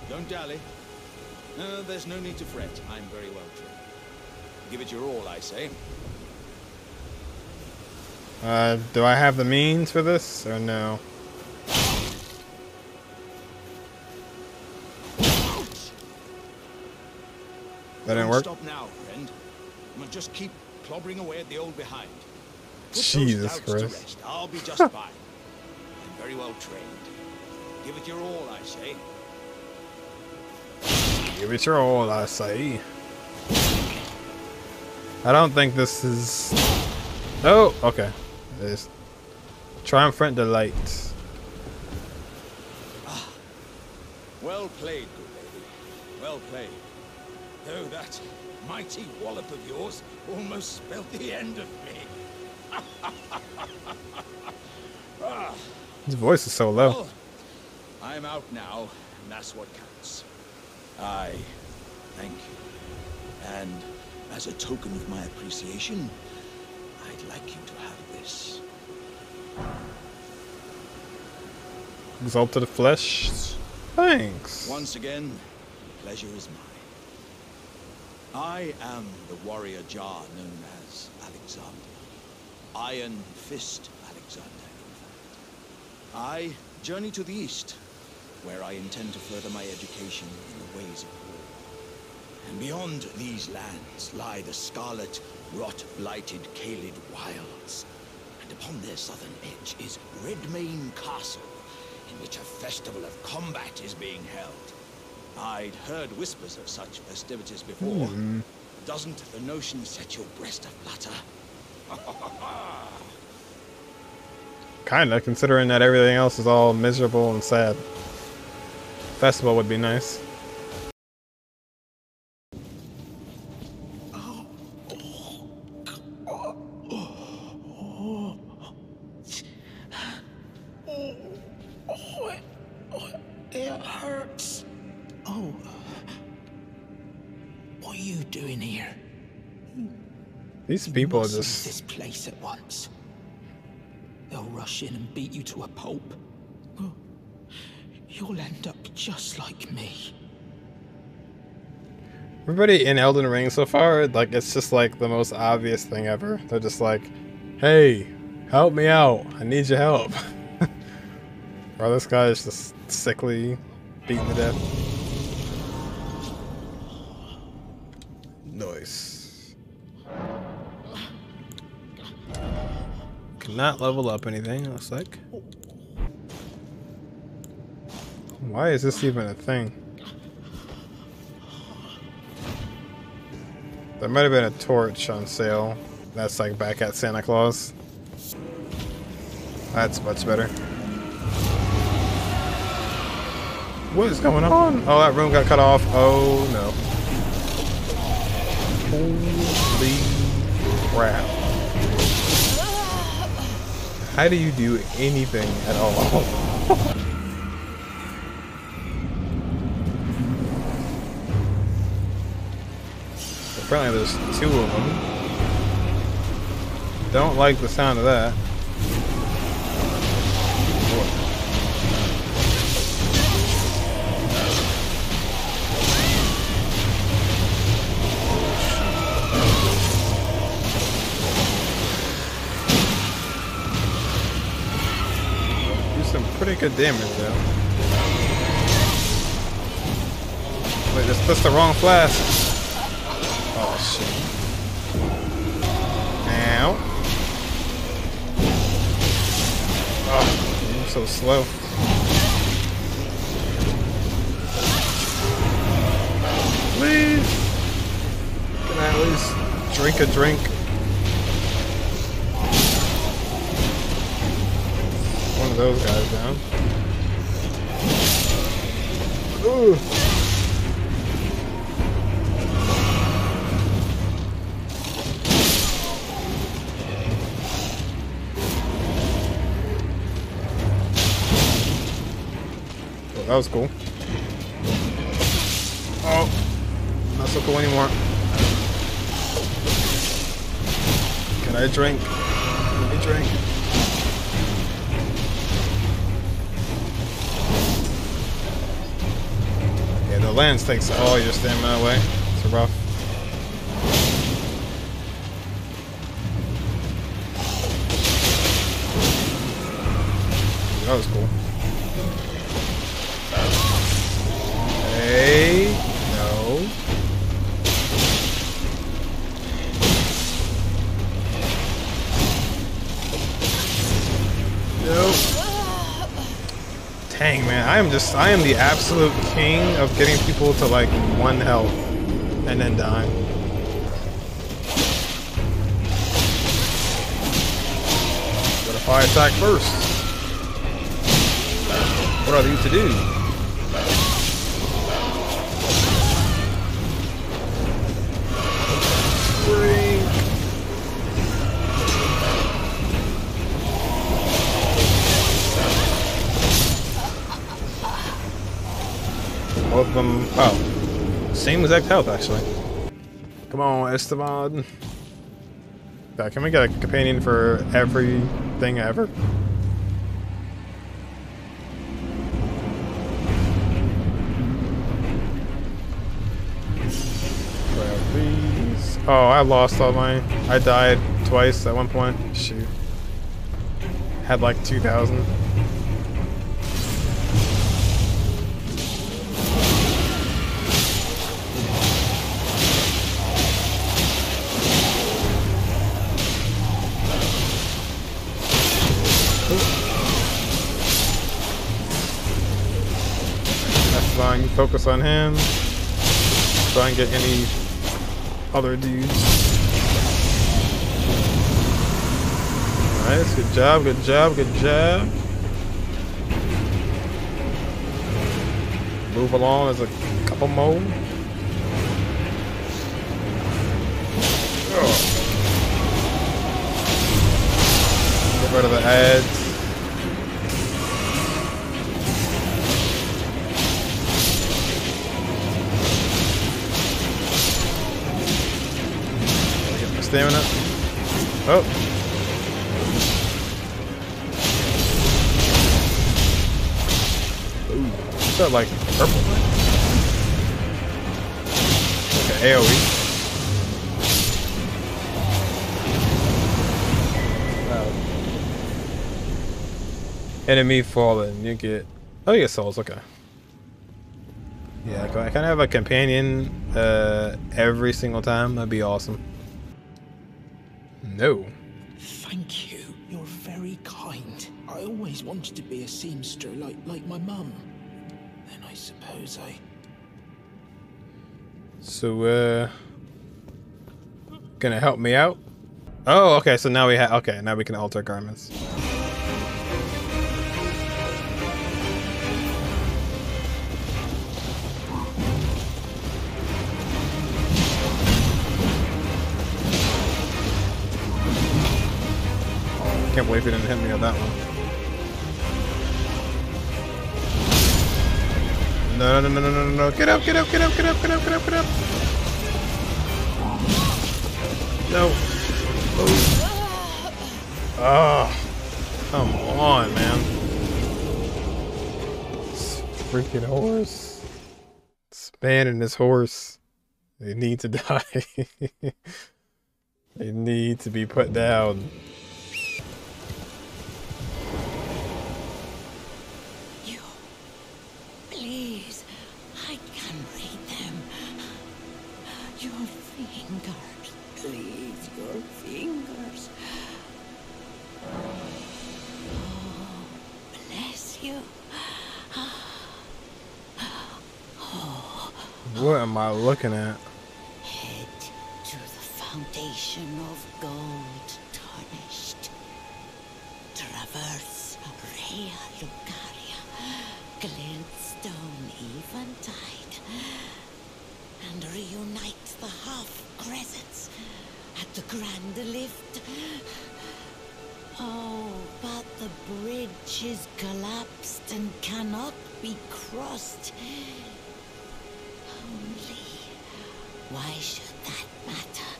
Don't dally. No, there's no need to fret. I'm very well trained. Give it your all, I say. Uh, do I have the means for this, or no? That didn't work. Stop now, friend. We'll just keep clobbering away at the old behind. Put Jesus Christ! I'll be just fine. I'm very well trained. Give it your all, I say. Give it your all, I say. I don't think this is. Oh, okay. It's triumphant delight. Ah, well played, good lady. Well played. Though that mighty wallop of yours almost spelled the end of me. Ah. His voice is so low. Well, I'm out now, and that's what counts. I thank you. And as a token of my appreciation, I'd like you to have this. Exalted flesh. Thanks. Once again, pleasure is mine. I am the warrior jar known as Alexander. Iron Fist Alexander, in fact. I journey to the east, where I intend to further my education in the ways of war. And beyond these lands lie the Scarlet Rot blighted Caelid wilds. And upon their southern edge is Redmain Castle, in which a festival of combat is being held. I'd heard whispers of such festivities before. Mm. Doesn't the notion set your breast aflutter? Kinda, considering that everything else is all miserable and sad. Festival would be nice. These people are just this place at once. They'll rush in and beat you to a pulp. You'll end up just like me. Everybody in Elden Ring so far, like it's just like the most obvious thing ever. They're just like, "Hey, help me out! I need your help." Or this guy is just sickly, beaten to death. Nice. Not level up anything, it looks like. Why is this even a thing? There might have been a torch on sale. That's like back at Santa Claus. That's much better. What is going on? Oh, that room got cut off. Oh no. Holy crap. How do you do anything at all? Apparently there's two of them. Don't like the sound of that. Pretty good damage though. Wait, that's, that's the wrong flask. Oh shit. Now. so slow. Please! Can I at least drink a drink? One of those guys down. Ooh! Well, that was cool. Oh, not so cool anymore. Can I drink? Let me drink. The Lands takes all your stamina away. It's rough. That was cool. Hey, no. Dang, man, I am just, I am the absolute king of getting people to like one health and then dying. Gotta fire attack first. What are these to do? Both of them, oh, same exact health actually. Come on, Esteban. God, can we get a companion for everything ever? Please. Oh, I lost all mine. I died twice at one point. Shoot. Had like two thousand. Focus on him. Try and get any other dudes. Nice, good job, good job, good job. Move along, there's a couple more. Oh. Get rid of the ads. Stamina. Oh. Ooh. What's that like purple thing? Like an AoE. Wow. Enemy fallen. You get. Oh, you get souls. Okay. Yeah, I kind of have a companion uh, every single time. That'd be awesome. No. Thank you. You're very kind. I always wanted to be a seamster like like my mum. Then I suppose I. So uh gonna help me out? Oh, okay, so now we have okay, now we can alter garments. Can't believe he didn't hit me on that one. No, no, no, no, no, no, no. Get up, get up, get up, get up, get up, get up, get up. No. Oh. Oh. Come on, man. This freaking horse. This man and his horse. They need to die. They need to be put down. you. What am I looking at? Head to the foundation of gold tarnished. Traverse Rhea Lucaria, Glintstone Eventide, and reunite the half-crescents at the Grand Lift. Oh, but the bridge is collapsed and cannot be crossed. Only, why should that matter?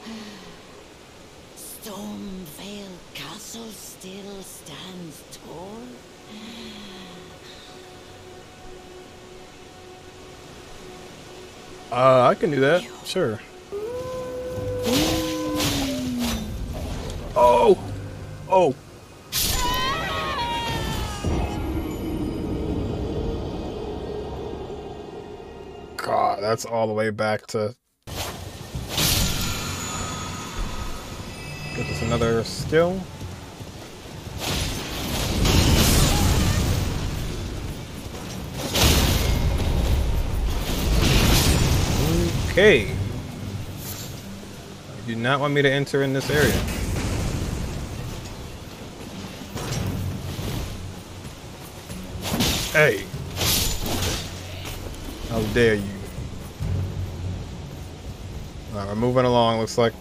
Stormveil Castle still stands tall. Uh, I can do that, sure. Oh! Oh! God, that's all the way back to... Give us another skill. Okay. You do not want me to enter in this area. Hey. How dare you. Alright, we're moving along, looks like.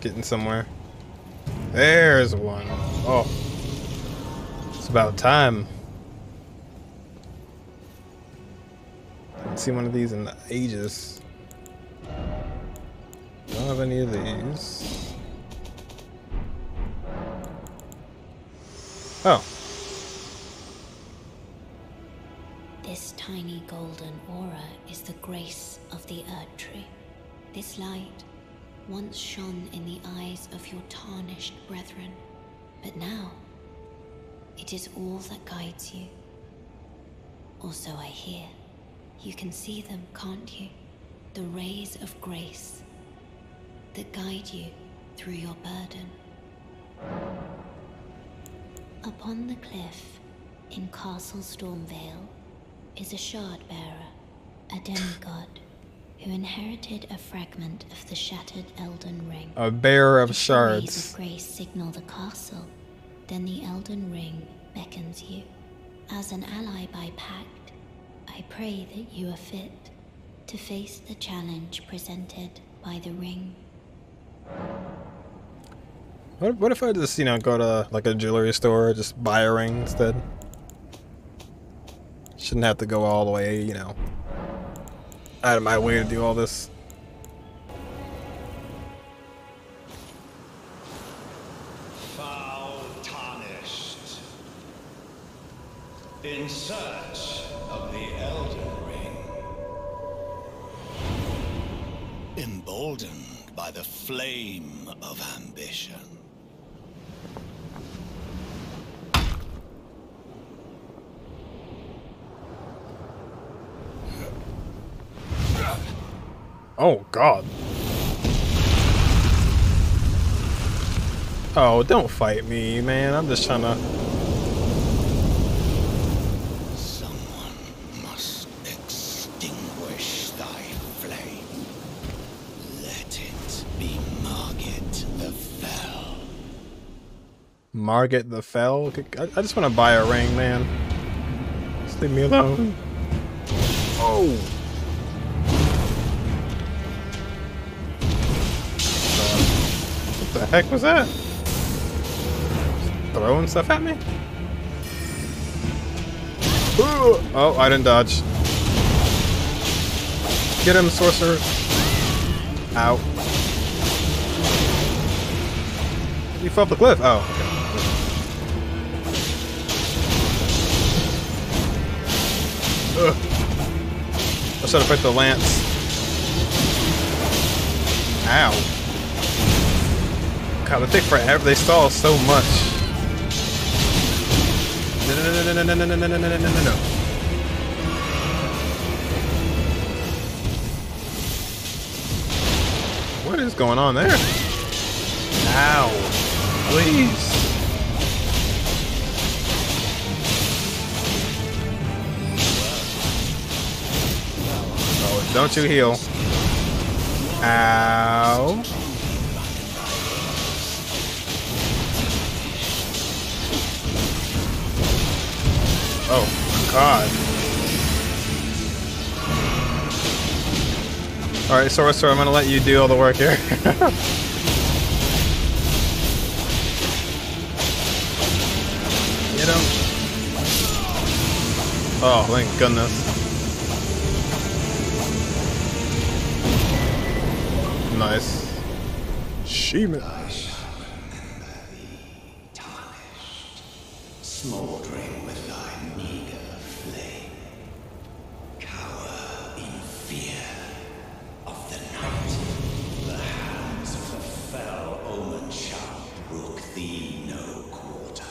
Getting somewhere. There's one. Oh. It's about time. I haven't seen one of these in ages. Don't have any of these. Oh. This tiny golden aura is the grace of the Erdtree. This light once shone in the eyes of your tarnished brethren, but now it is all that guides you. Also, I hear you can see them, can't you? The rays of grace that guide you through your burden. Upon the cliff in Castle Stormveil is a shard bearer, a demigod who inherited a fragment of the shattered Elden Ring. A bearer of shards. If the rays of grace signal the castle, then the Elden Ring beckons you. As an ally by pact, I pray that you are fit to face the challenge presented by the ring. What, what if I just, you know, go to like a jewelry store, just buy a ring instead? Shouldn't have to go all the way, you know, out of my way to do all this. Foul tarnished. In search of the Elden Ring. Emboldened by the flame of ambition. Oh, God. Oh, don't fight me, man. I'm just trying to... Someone must extinguish thy flame. Let it be Margit the Fell. Margit the Fell? I just want to buy a ring, man. Just leave me alone. Oh! What the heck was that? Just throwing stuff at me? Ooh. Oh, I didn't dodge. Get him, sorcerer. Ow. You fell off the cliff. Oh, okay. Ugh. I should have picked the lance. Ow. God, they take forever. They stall so much. No, no, no, no, no, no, no, no, no, no, no, no. What is going on there? Ow! Please. don't you heal. Ow. Oh, God. Alright, Sorcerer, I'm gonna let you do all the work here. Get him. Oh, thank goodness. Nice. Sheemas. Tarnished, smoldering with thy meager flame. Cower in fear of the night. The hands of the fell omen shall brook thee no quarter.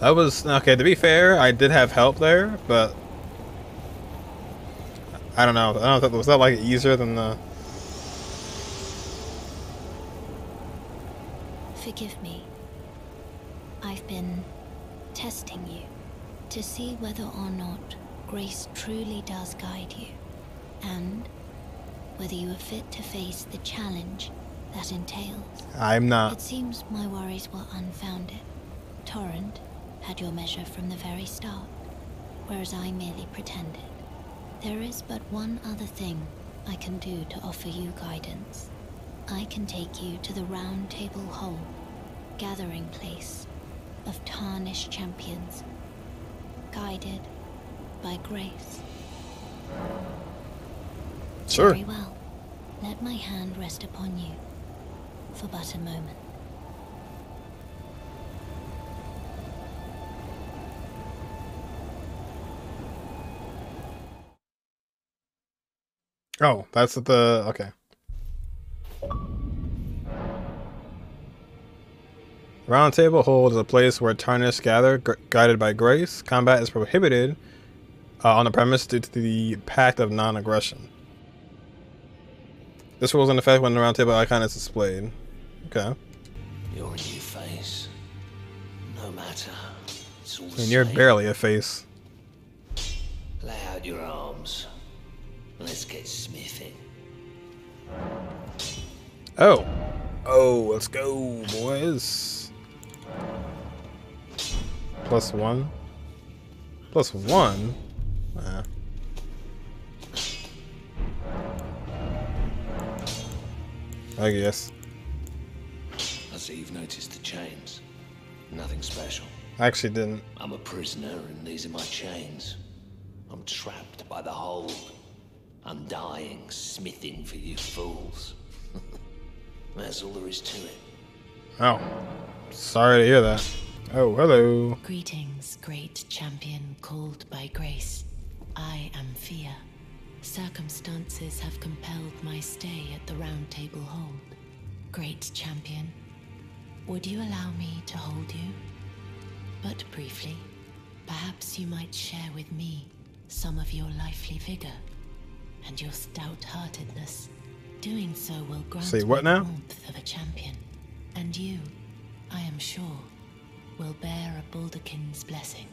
That was, okay, to be fair, I did have help there, but I don't know, I don't know, was that like easier than the... Forgive me. I've been testing you to see whether or not grace truly does guide you, and whether you are fit to face the challenge that entails. I'm not. It seems my worries were unfounded. Torrent had your measure from the very start, whereas I merely pretended. There is but one other thing I can do to offer you guidance. I can take you to the Round Table Hold, gathering place of tarnished champions, guided by grace. Sure. Very well. Let my hand rest upon you for but a moment. Oh, that's the... okay. Round Table Hold is a place where tarnished gather, gu guided by grace. Combat is prohibited uh, on the premise due to the Pact of Non-Aggression. This rule is in effect when the Round Table icon is displayed. Okay. Your new face. No matter. It's all the and you're same. Barely a face. Lay out your arms. Let's get smithing. Oh. Oh, let's go, boys. Plus one. Plus one? Nah. I guess. I see you've noticed the chains. Nothing special. I actually didn't. I'm a prisoner and these are my chains. I'm trapped by the hold. I'm dying, smithing for you fools. That's all there is to it. Oh, sorry to hear that. Oh, hello. Greetings, great champion called by grace. I am Fia. Circumstances have compelled my stay at the Round Table Hold. Great champion, would you allow me to hold you? But briefly, perhaps you might share with me some of your lively vigor. And your stout-heartedness. Doing so will grant the warmth of a champion. And you, I am sure, will bear a baldekin's blessing.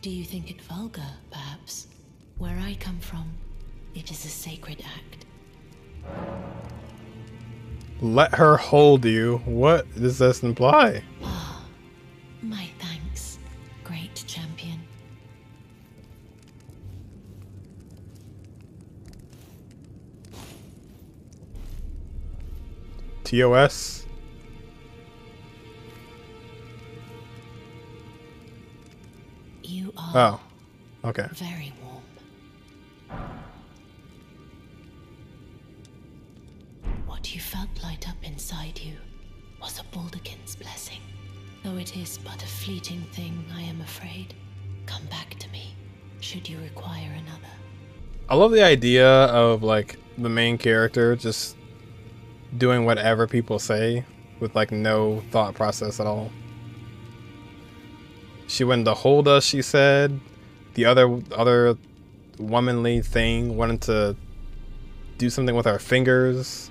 Do you think it vulgar, perhaps? Where I come from, it is a sacred act. Let her hold you. What does this imply? Ah, my thanks, great champion. T O S. You are oh, okay. Very warm. What you felt light up inside you was a baldekin's blessing. Though it is but a fleeting thing, I am afraid. Come back to me, should you require another. I love the idea of like the main character just doing whatever people say with like no thought process at all. She wanted to hold us, she said. The other other womanly thing wanted to do something with our fingers.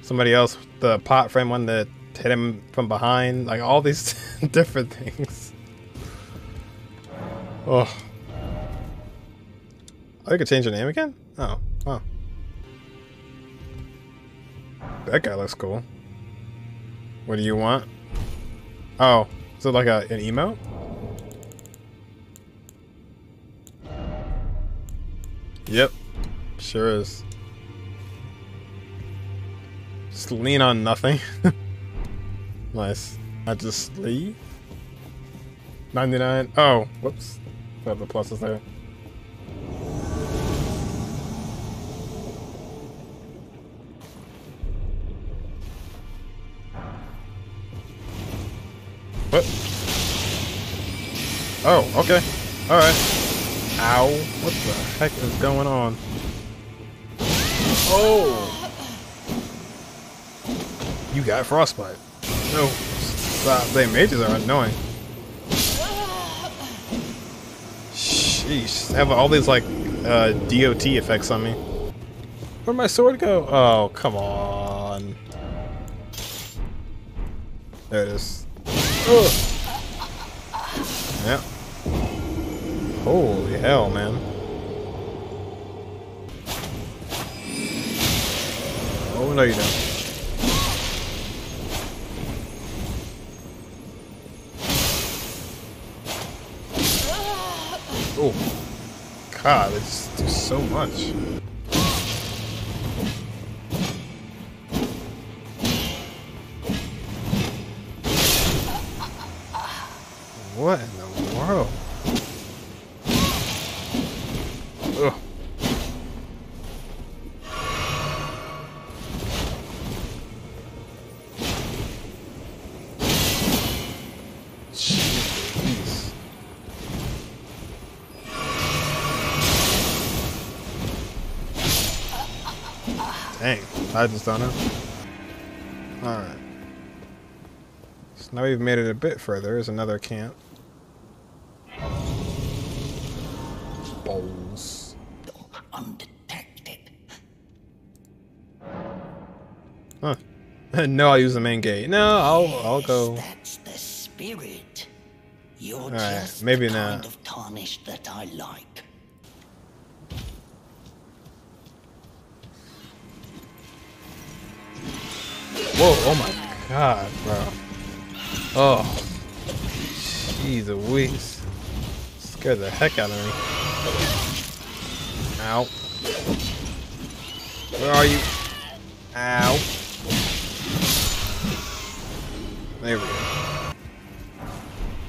Somebody else, the pot friend, wanted to hit him from behind. Like all these different things. Oh. I could change your name again? Oh, wow. That guy looks cool. What do you want? Oh, is it like a, an emote? Yep, sure is. Just lean on nothing. Nice. I just leave. ninety-nine. Oh, whoops. I have the pluses there. What? Oh, okay. Alright. Ow. What the heck is going on? Oh! You got frostbite. No. Stop. They mages are annoying. Jeez, have all these like uh, D O T effects on me. Where'd my sword go? Oh, come on. There it is. Oh. Yeah. Holy hell, man. Oh, no, you don't. Oh, God, they just do so much. What in the world? Ugh. I just don't know. Alright. So now we've made it a bit further. There's another camp. Bowls. Undetected. Huh. No, I'll use the main gate. No, I'll yes, I'll go. That's the spirit. You're All right, just maybe the kind not. of tarnished that I like. Whoa, oh my God, bro. Oh. Jeez Louise. Scared the heck out of me. Ow. Where are you? Ow. There we go.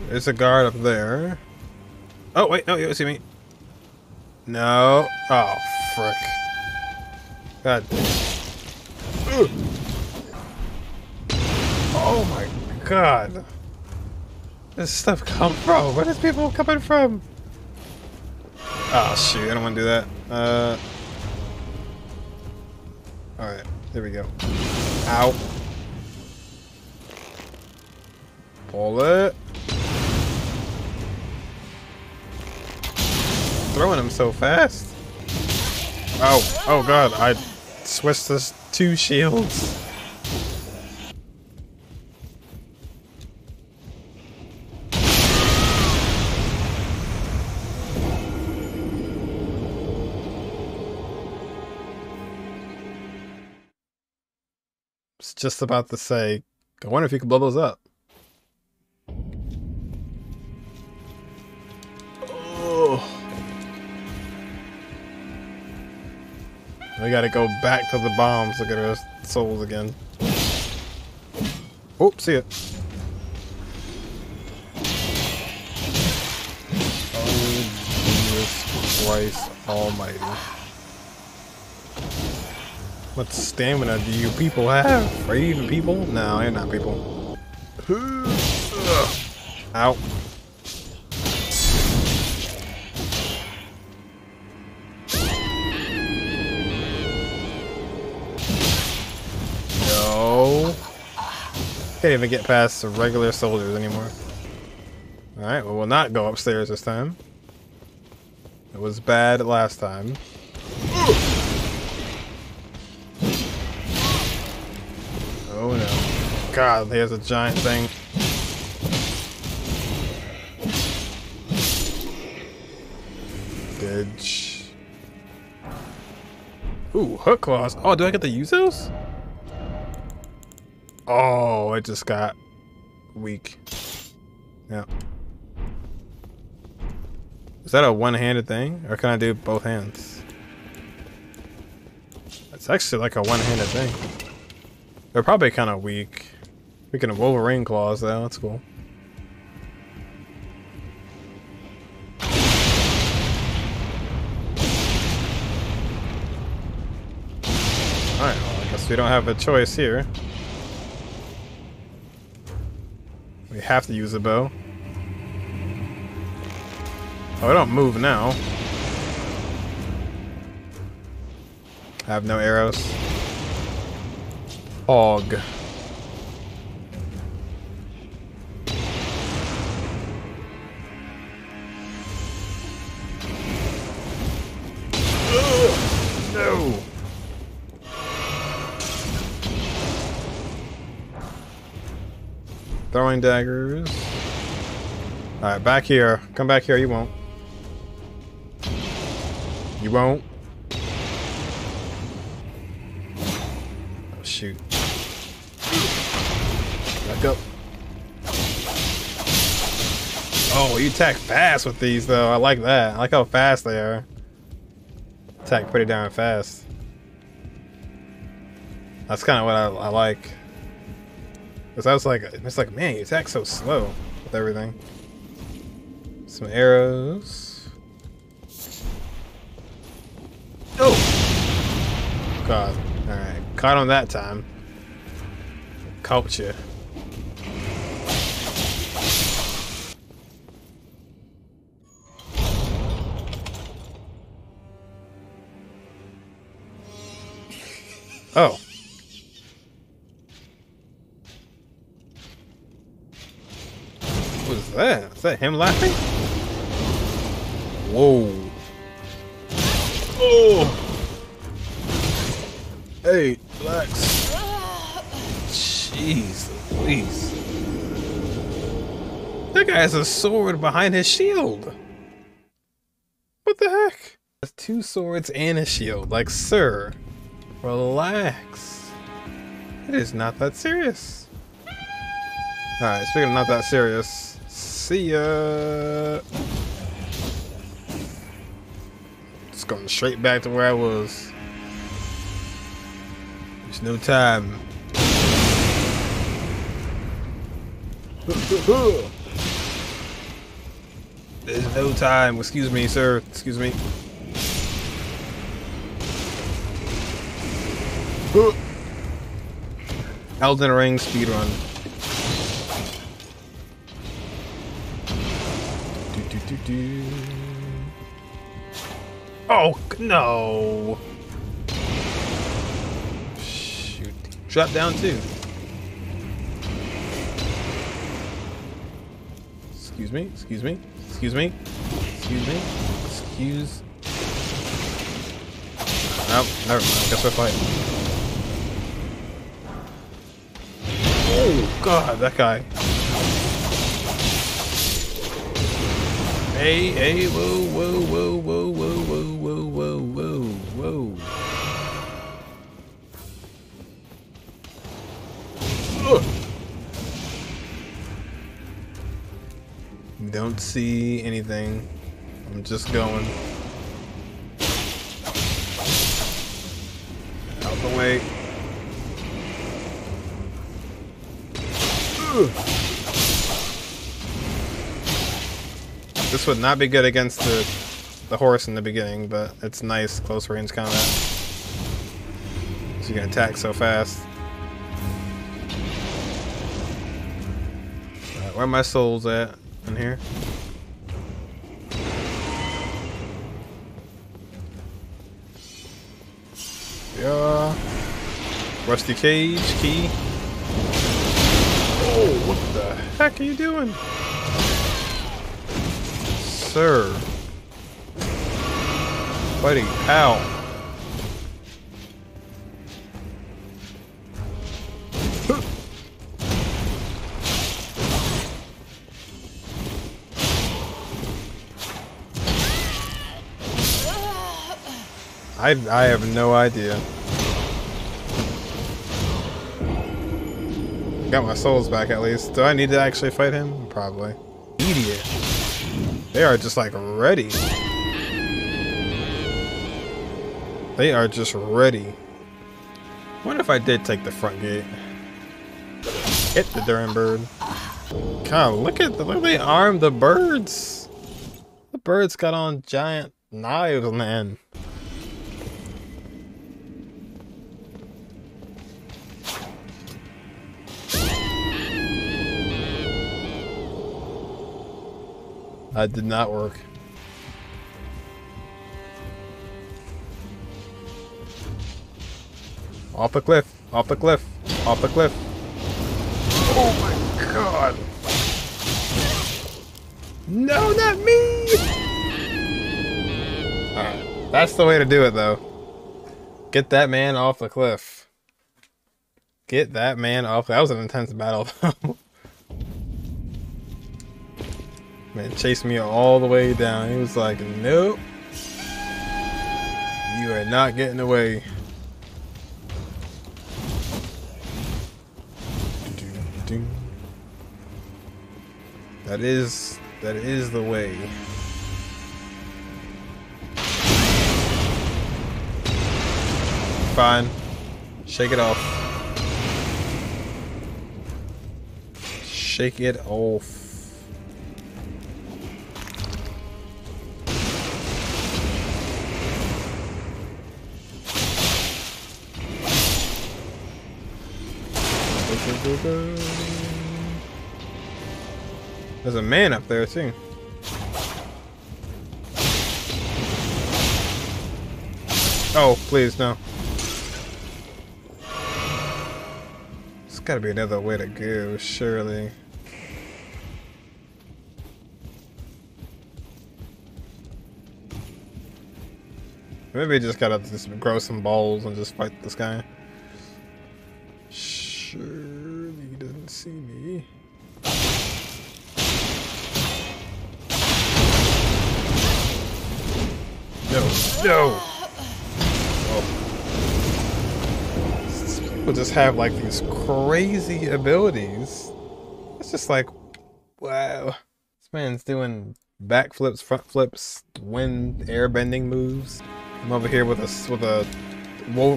There's a guard up there. Oh, wait, no, you don't see me. No. Oh, frick. God damn. Ooh. Oh my God! This stuff come from? Where is people coming from? Oh shoot! I don't want to do that. Uh. All right, there we go. Ow! Pull it. Throwing him so fast. Oh! Oh God! I switched this two shields. Just about to say, I wonder if you can blow those up. Oh. We gotta go back to the bombs to get our souls again. Oh, see it. Oh, Jesus Christ Almighty. What stamina do you people have? Are you even people? No, you're not people. Ow. No. Can't even get past the regular soldiers anymore. Alright, well, we'll not go upstairs this time. It was bad last time. Oh no. God, there's a giant thing. Bitch. Ooh, hook claws. Oh, do I get to use those? Oh, it just got weak. Yeah. Is that a one-handed thing? Or can I do both hands? It's actually like a one-handed thing. They're probably kind of weak. We can Wolverine claws though, that's cool. Alright, well, I guess we don't have a choice here. We have to use a bow. Oh, I don't move now. I have no arrows. Og. Ugh. No. Throwing daggers. Alright, back here. Come back here. You won't. You won't. Oh, shoot. Back up. Oh, you attack fast with these, though. I like that. I like how fast they are. Attack pretty darn fast. That's kind of what I, I like. Cause I was like, it's like, man, you attack so slow with everything. Some arrows. Oh! God. Alright. Caught him that time. Caught you. Oh. That? Is that him laughing? Whoa. Oh. Hey, relax. Jeez, please. That guy has a sword behind his shield. What the heck? There's two swords and a shield. Like, sir, relax. It is not that serious. Alright, speaking of not that serious. See ya. Just going straight back to where I was. There's no time. There's no time. Excuse me, sir. Excuse me. Elden Ring speedrun. Oh no! Shoot! Drop down too. Excuse me. Excuse me. Excuse me. Excuse me. Excuse. Nope. Never mind. Guess we're fighting. Oh God! That guy. Hey, hey, whoa, whoa, whoa, whoa, whoa, whoa, whoa, whoa, whoa, whoa. Ugh. Don't see anything. I'm just going. Out the way. Ugh. This would not be good against the, the horse in the beginning, but it's nice close range combat. So you can attack so fast. Right, where are my souls at in here? Yeah. Rusty cage, key. Oh, what the heck are you doing? Sir. Buddy, ow. I I, I have no idea. Got my souls back at least. Do I need to actually fight him? Probably. Idiot. They are just like ready. They are just ready. What if I did take the front gate? Hit the Durin bird. God, look at the look they armed the birds. The birds got on giant knives, man. That did not work. Off the cliff, off the cliff, off the cliff. Oh my god. No, not me! Alright, that's the way to do it though. Get that man off the cliff. Get that man off. That was an intense battle though. Man chased me all the way down. He was like, nope. You are not getting away. That is, that is the way. Fine. Shake it off. Shake it off. There's a man up there too. Oh, please no. There's gotta be another way to go, surely. Maybe I just gotta just grow some balls and just fight this guy. Sure. See me. No, no. Oh. These people just have like these crazy abilities. It's just like, wow. This man's doing backflips, front flips, wind air bending moves. I'm over here with a with a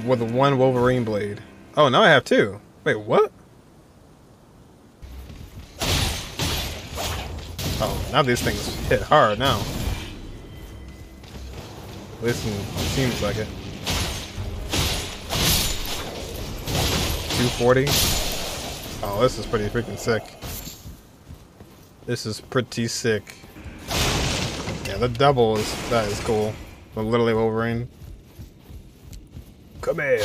with a one Wolverine blade. Oh, now I have two. Wait, what? Oh, now these things hit hard now. At least it seems like it. two forty. Oh, this is pretty freaking sick. This is pretty sick. Yeah, the double is, that is cool. But literally Wolverine. Come here.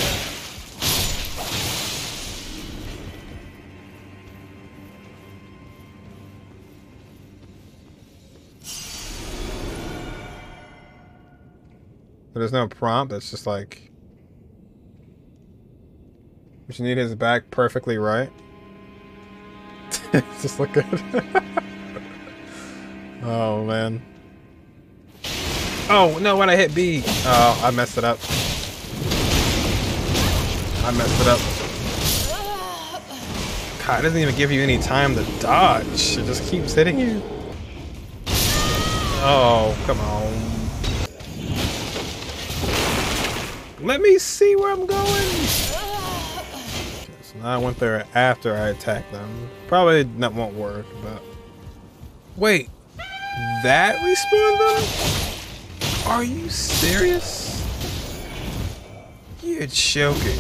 But there's no prompt, that's just like... What you need is back perfectly right. Just look good. Oh, man. Oh, no, when I hit B. Oh, I messed it up. I messed it up. God, it doesn't even give you any time to dodge. It just keeps hitting you. Oh, come on. Let me see where I'm going! So now I went there after I attacked them. Probably that won't work, but... Wait! That respawned them? Are you serious? You're joking.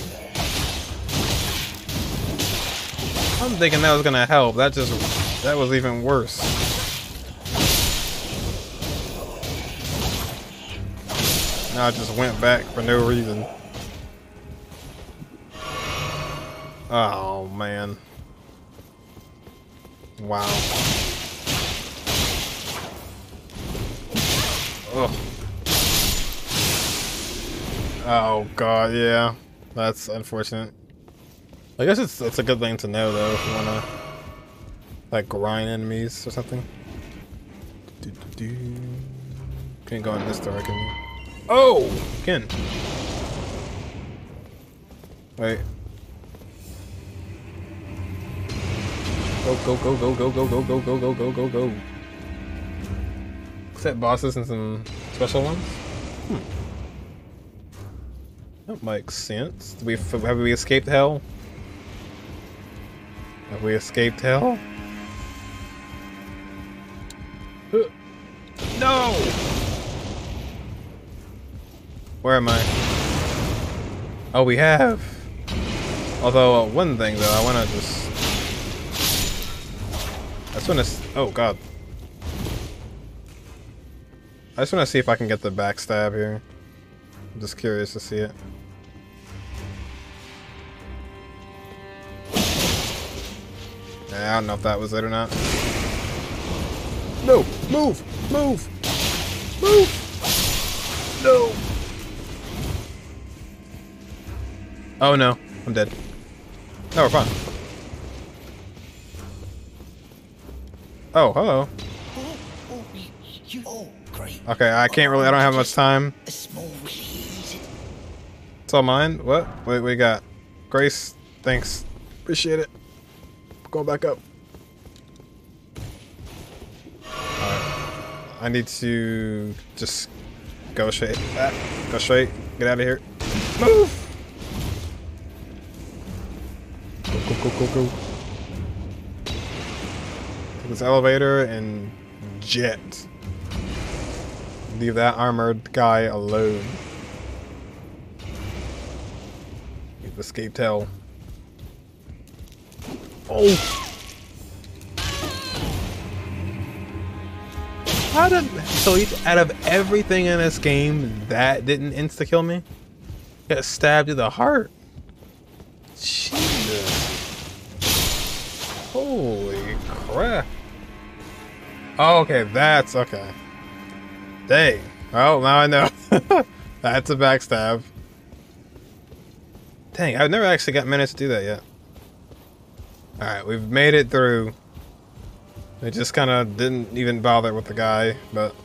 I'm thinking that was gonna help. That just... That was even worse. Now I just went back for no reason. Oh, man. Wow. Ugh. Oh, God, yeah. That's unfortunate. I guess it's, it's a good thing to know, though, if you want to, like, grind enemies or something. Do, do, do. Can't go in this direction. Oh! Again. Wait. Go, go, go, go, go, go, go, go, go, go, go, go, go. Set bosses and some special ones? Hmm. That makes sense. Do we, have we escaped hell? Have we escaped hell? No! Where am I? Oh, we have. Although, uh, one thing though, I wanna just... I just wanna... Oh, God. I just wanna see if I can get the backstab here. I'm just curious to see it. I don't know if that was it or not. No! Move! Move! Move! No! Oh no, I'm dead. No, we're fine. Oh, hello. Okay, I can't really, I don't have much time. It's all mine? What? Wait, we got Grace, thanks. Appreciate it. Going back up. I need to just go straight. Ah, go straight. Get out of here. Move! Go, go, go, go, go. Take this elevator and jet. Leave that armored guy alone. We've escaped hell. Oh! How did, so he, out of everything in this game, that didn't insta-kill me? Got stabbed in the heart. Jesus. Holy crap. Oh, okay, that's okay. Dang. Well, now I know. That's a backstab. Dang, I've never actually got minutes to do that yet. Alright, we've made it through. They just kind of didn't even bother with the guy, but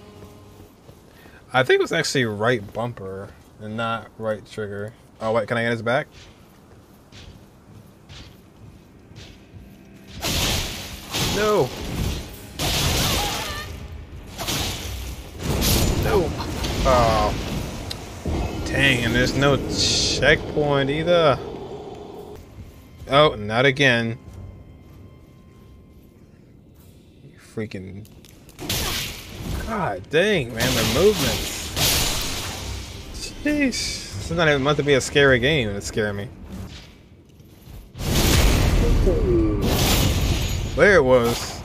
I think it was actually right bumper and not right trigger. Oh wait, can I get his back? No. No. Oh. Dang, and there's no checkpoint either. Oh, not again. Freaking God dang, man, their movements. Jeez. This is not even meant to be a scary game, and it's scaring me. There it was.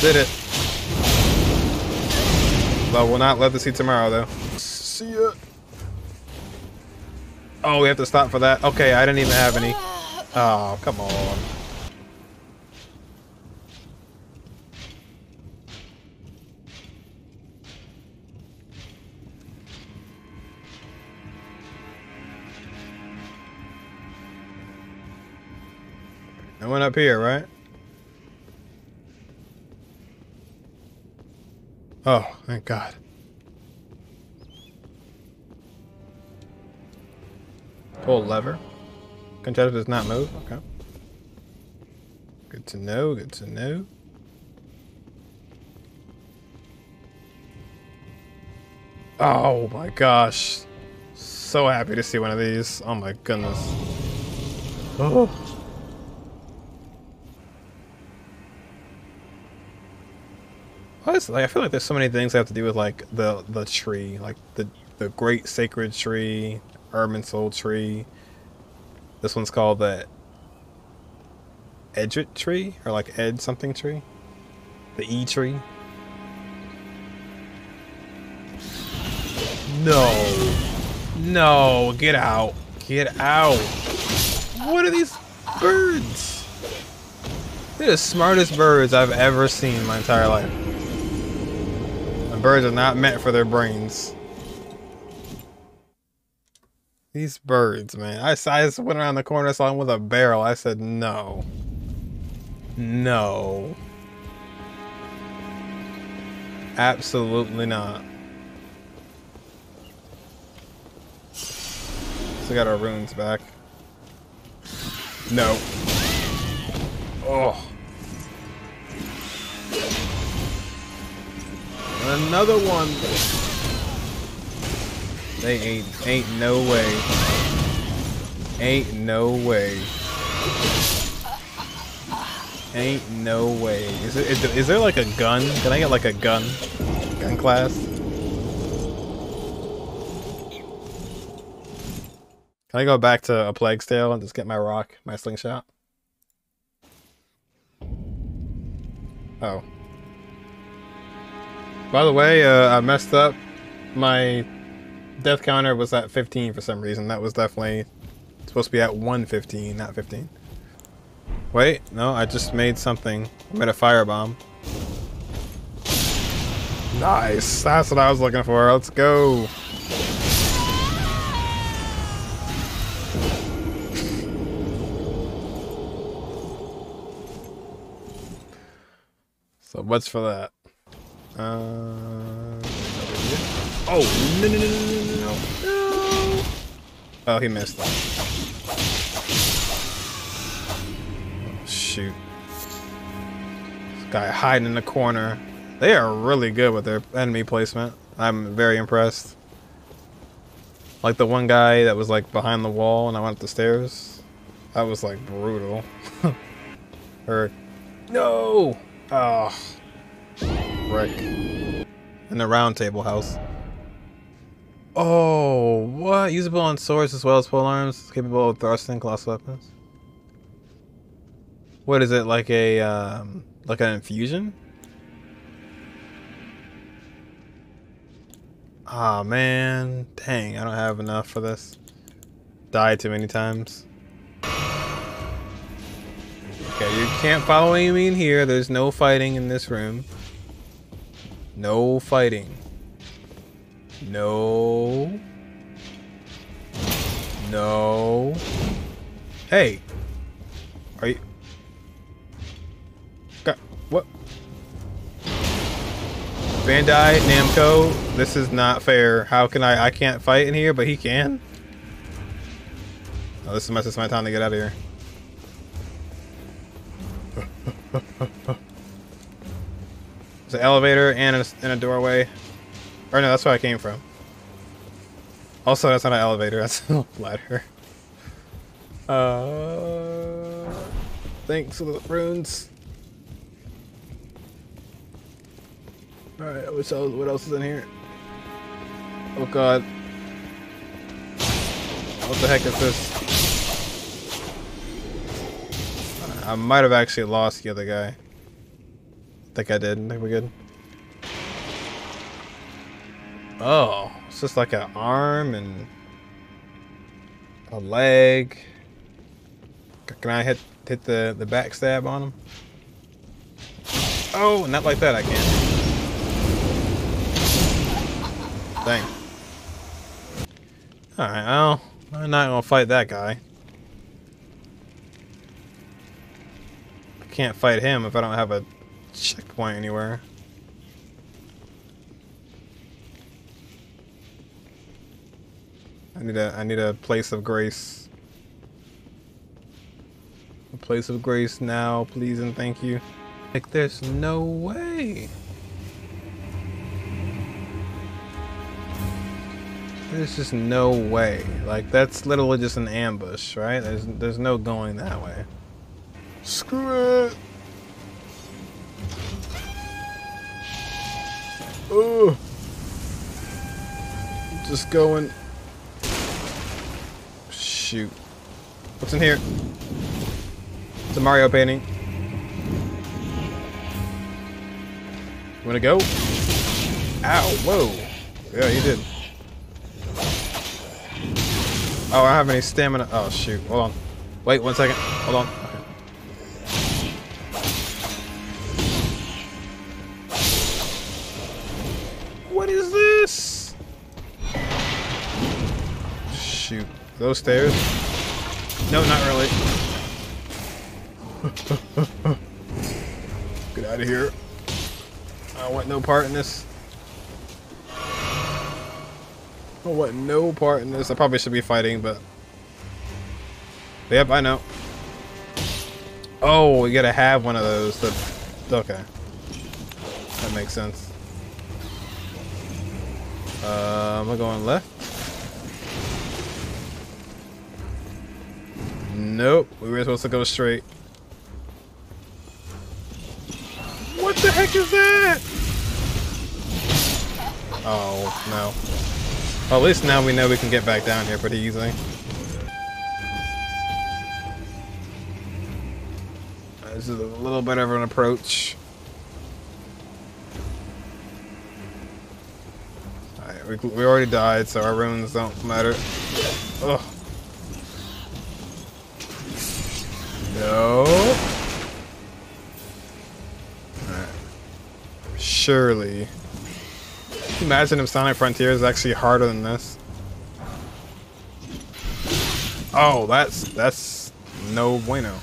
Did it. But we'll not let this see tomorrow, though. See ya. Oh, we have to stop for that. Okay, I didn't even have any. Oh, come on. I went up here, right? Oh, thank God. Pull lever. Controller does not move. Okay. Good to know, good to know. Oh my gosh. So happy to see one of these. Oh my goodness. Oh. Is, like, I feel like there's so many things that have to do with like the the tree, like the the great sacred tree, urban soul tree. This one's called the Erdtree tree, or like Ed something tree, the E tree. No, no, get out, get out! What are these birds? They're the smartest birds I've ever seen in my entire life. Birds are not meant for their brains. These birds, man. I, I just went around the corner, saw him with a barrel. I said, no. No. Absolutely not. Still got our runes back. No. Oh. Another one. They ain't ain't no way. Ain't no way. Ain't no way. Is it? Is, is there like a gun? Can I get like a gun? Gun class? Can I go back to a Plague's Tale and just get my rock, my slingshot? Oh. By the way, uh, I messed up. My death counter was at fifteen for some reason. That was definitely supposed to be at one fifteen, not fifteen. Wait, no, I just made something. I made a firebomb. Nice, that's what I was looking for. Let's go. So what's for that? Uh, oh, no, no, no, no, no. Oh, he missed that. Shoot. This guy hiding in the corner. They are really good with their enemy placement. I'm very impressed. Like the one guy that was like behind the wall and I went up the stairs. That was like brutal. Or, no! Oh. Wreck in the Round Table house. Oh, what? Usable on swords as well as polearms. Capable of thrusting colossal weapons. What is it, like a um, like an infusion? Ah, oh, man, dang! I don't have enough for this. Died too many times. Okay, you can't follow me in here. There's no fighting in this room. No fighting. No. No. Hey. Are you? God, what? Bandai Namco. This is not fair. How can I? I can't fight in here, but he can. Oh, this is my, this is my time to get out of here. An elevator and a, and a doorway. Or no, that's where I came from. Also, that's not an elevator, that's a ladder. Uh, thanks for the runes. Alright, what else is in here? Oh god. What the heck is this? I might have actually lost the other guy. I think I did. I think we're good. Oh, it's just like an arm and a leg. Can I hit hit the the backstab on him? Oh, not like that. I can't. Dang. All right. Well, I'm not gonna fight that guy. I can't fight him if I don't have a checkpoint anywhere. I need a I need a place of grace. A place of grace now, please and thank you. Like there's no way. There's just no way. Like that's literally just an ambush, right? There's there's no going that way. Screw it. Ooh. Just going. Shoot. What's in here? It's a Mario painting. You wanna go? Ow, whoa. Yeah, you did. Oh, I don't have any stamina. Oh, shoot. Hold on. Wait one second. Hold on. Those stairs? No, not really. Get out of here. I want no part in this. I want no part in this. I probably should be fighting, but Yep, I know. Oh, we gotta have one of those. That, okay. That makes sense. Uh, am I going left? Nope, we were supposed to go straight. What the heck is that? Oh, no. Well, at least now we know we can get back down here pretty easily. This is a little bit of an approach. Alright, we, we already died, so our runes don't matter. Ugh. No. Alright. Surely. Can you imagine if Sonic Frontier is actually harder than this? Oh, that's that's no bueno.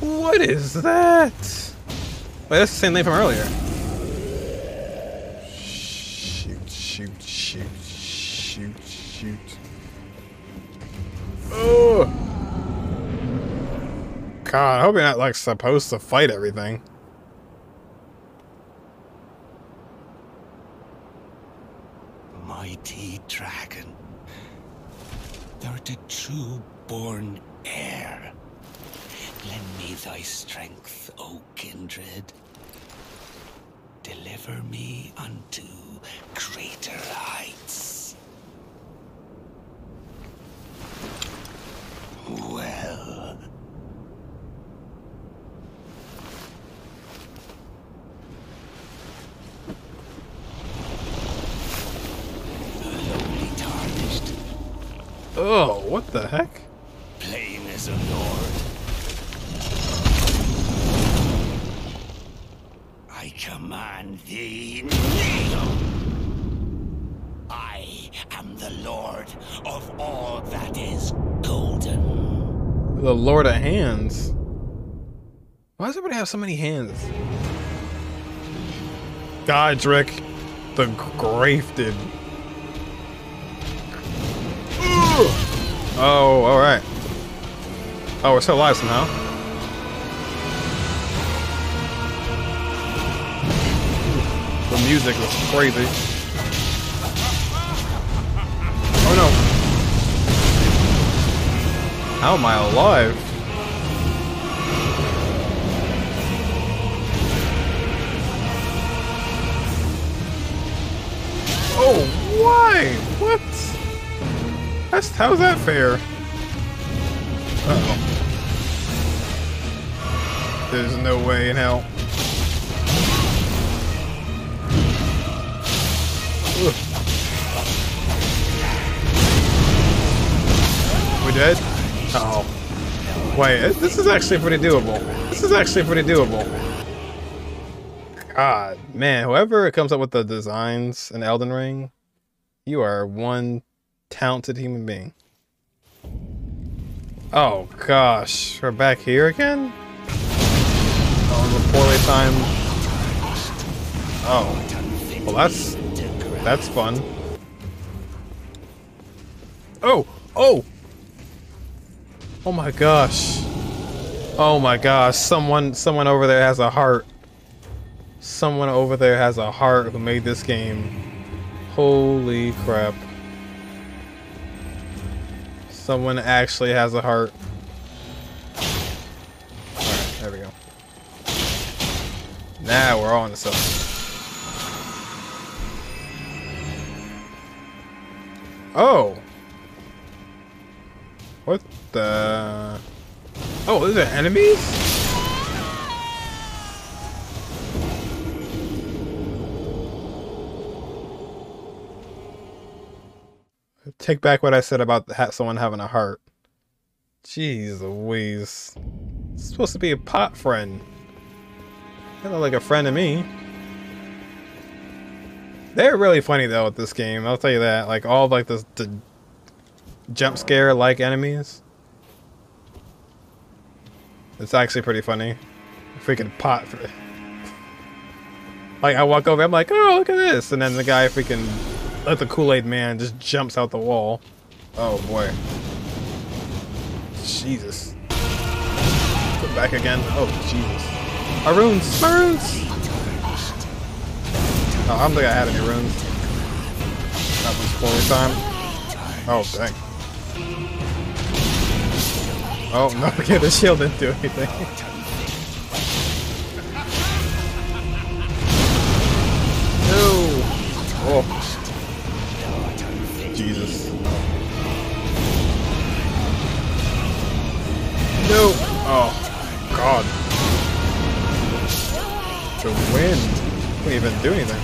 What is that? Wait, that's the same thing from earlier. Shoot, shoot, shoot, shoot, shoot. Oh! God, I hope you're not, like, supposed to fight everything. Mighty dragon. Thou the true born heir. Lend me thy strength, O kindred. Deliver me unto greater heights. Well. Lowly tarnished. Oh, what the heck? Plain as a lord. I command thee, kneel! I am the Lord of all that is golden. The Lord of Hands? Why does everybody have so many hands? Godric the Grafted. Ooh! Oh, alright. Oh, we're still alive somehow. Music was crazy. Oh no. How am I alive? Oh, why? What? That's, how's that fair? Uh-oh. There's no way in hell. We dead? Uh oh. Wait, this is actually pretty doable. This is actually pretty doable. God, man, whoever comes up with the designs in Elden Ring, you are one talented human being. Oh gosh, we're back here again? Oh, the poorly timed. Oh. Well, that's. That's fun. Oh! Oh! Oh my gosh. Oh my gosh. Someone someone over there has a heart. Someone over there has a heart who made this game. Holy crap. Someone actually has a heart. Alright, there we go. Now we're on to something. Oh! What the... Oh, these are enemies? Take back what I said about someone having a heart. Jeez Louise. It's supposed to be a pot friend. Kind of like a friend to me. They're really funny though with this game, I'll tell you that. Like all like the, the jump scare like enemies. It's actually pretty funny. Freaking pot for it. Like I walk over, I'm like, oh look at this, and then the guy freaking like the Kool-Aid man just jumps out the wall. Oh boy. Jesus. Put back again. Oh Jesus. Our runes! My runes! Oh, I don't think I had any runes. That was former time. Oh dang. Oh no, yeah, the shield didn't do anything. Oh. Jesus. No! Oh, God. The wind. Couldn't even do anything.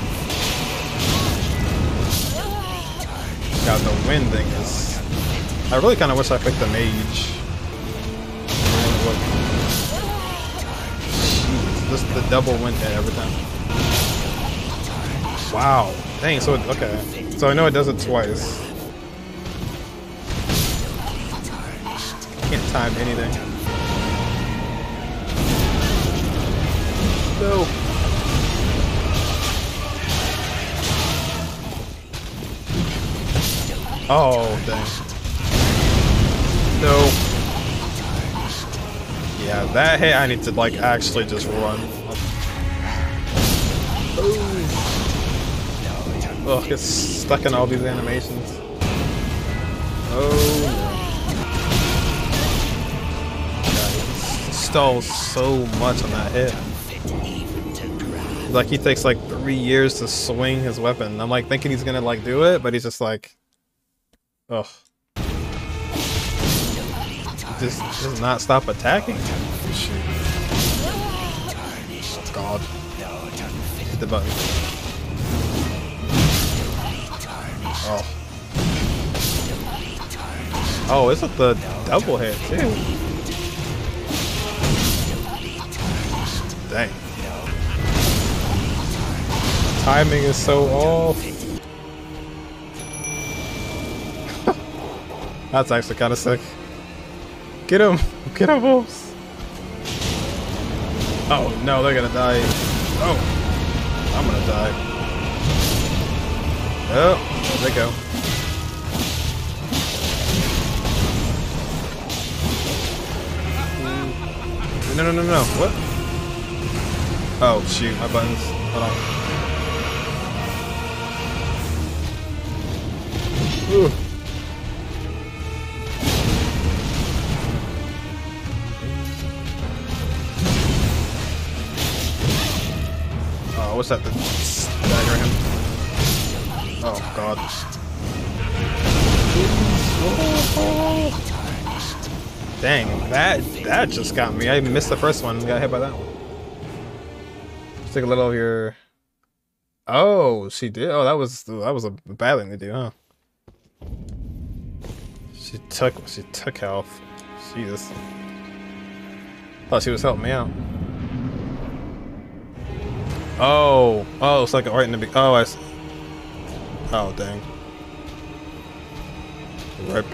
God, the wind thing is... I really kind of wish I picked the mage. Jeez, just the double wind hit every time. Wow. Dang, so it, okay. So I know it does it twice. Can't time anything. No. Oh, dang. No. Yeah, that hit I need to like actually just run. Oh. Ugh, it's stuck in all these animations. Oh. Stalls so much on that hit. Like he takes like three years to swing his weapon. I'm like thinking he's gonna like do it, but he's just like, ugh. Just does not stop attacking. Oh, God. Hit the button. Oh. Oh, is it the double hit too? Dang. Timing is so off. That's actually kind of sick. Get him! Get him, wolves! Oh no, they're gonna die. Oh, I'm gonna die. Oh, there they go. No, no, no, no, what? Oh, shoot, my buttons. Hold on. Ooh. Oh, what's that? The dagger him. Oh God. Dang, that that just got me. I missed the first one and got hit by that one. Let's take a little of your... Oh, she did. Oh, that was that was a bad thing to do, huh? She took she took health. Jesus. Thought she was helping me out. Oh, oh, it's like right in the be oh I see. Oh dang! Rip.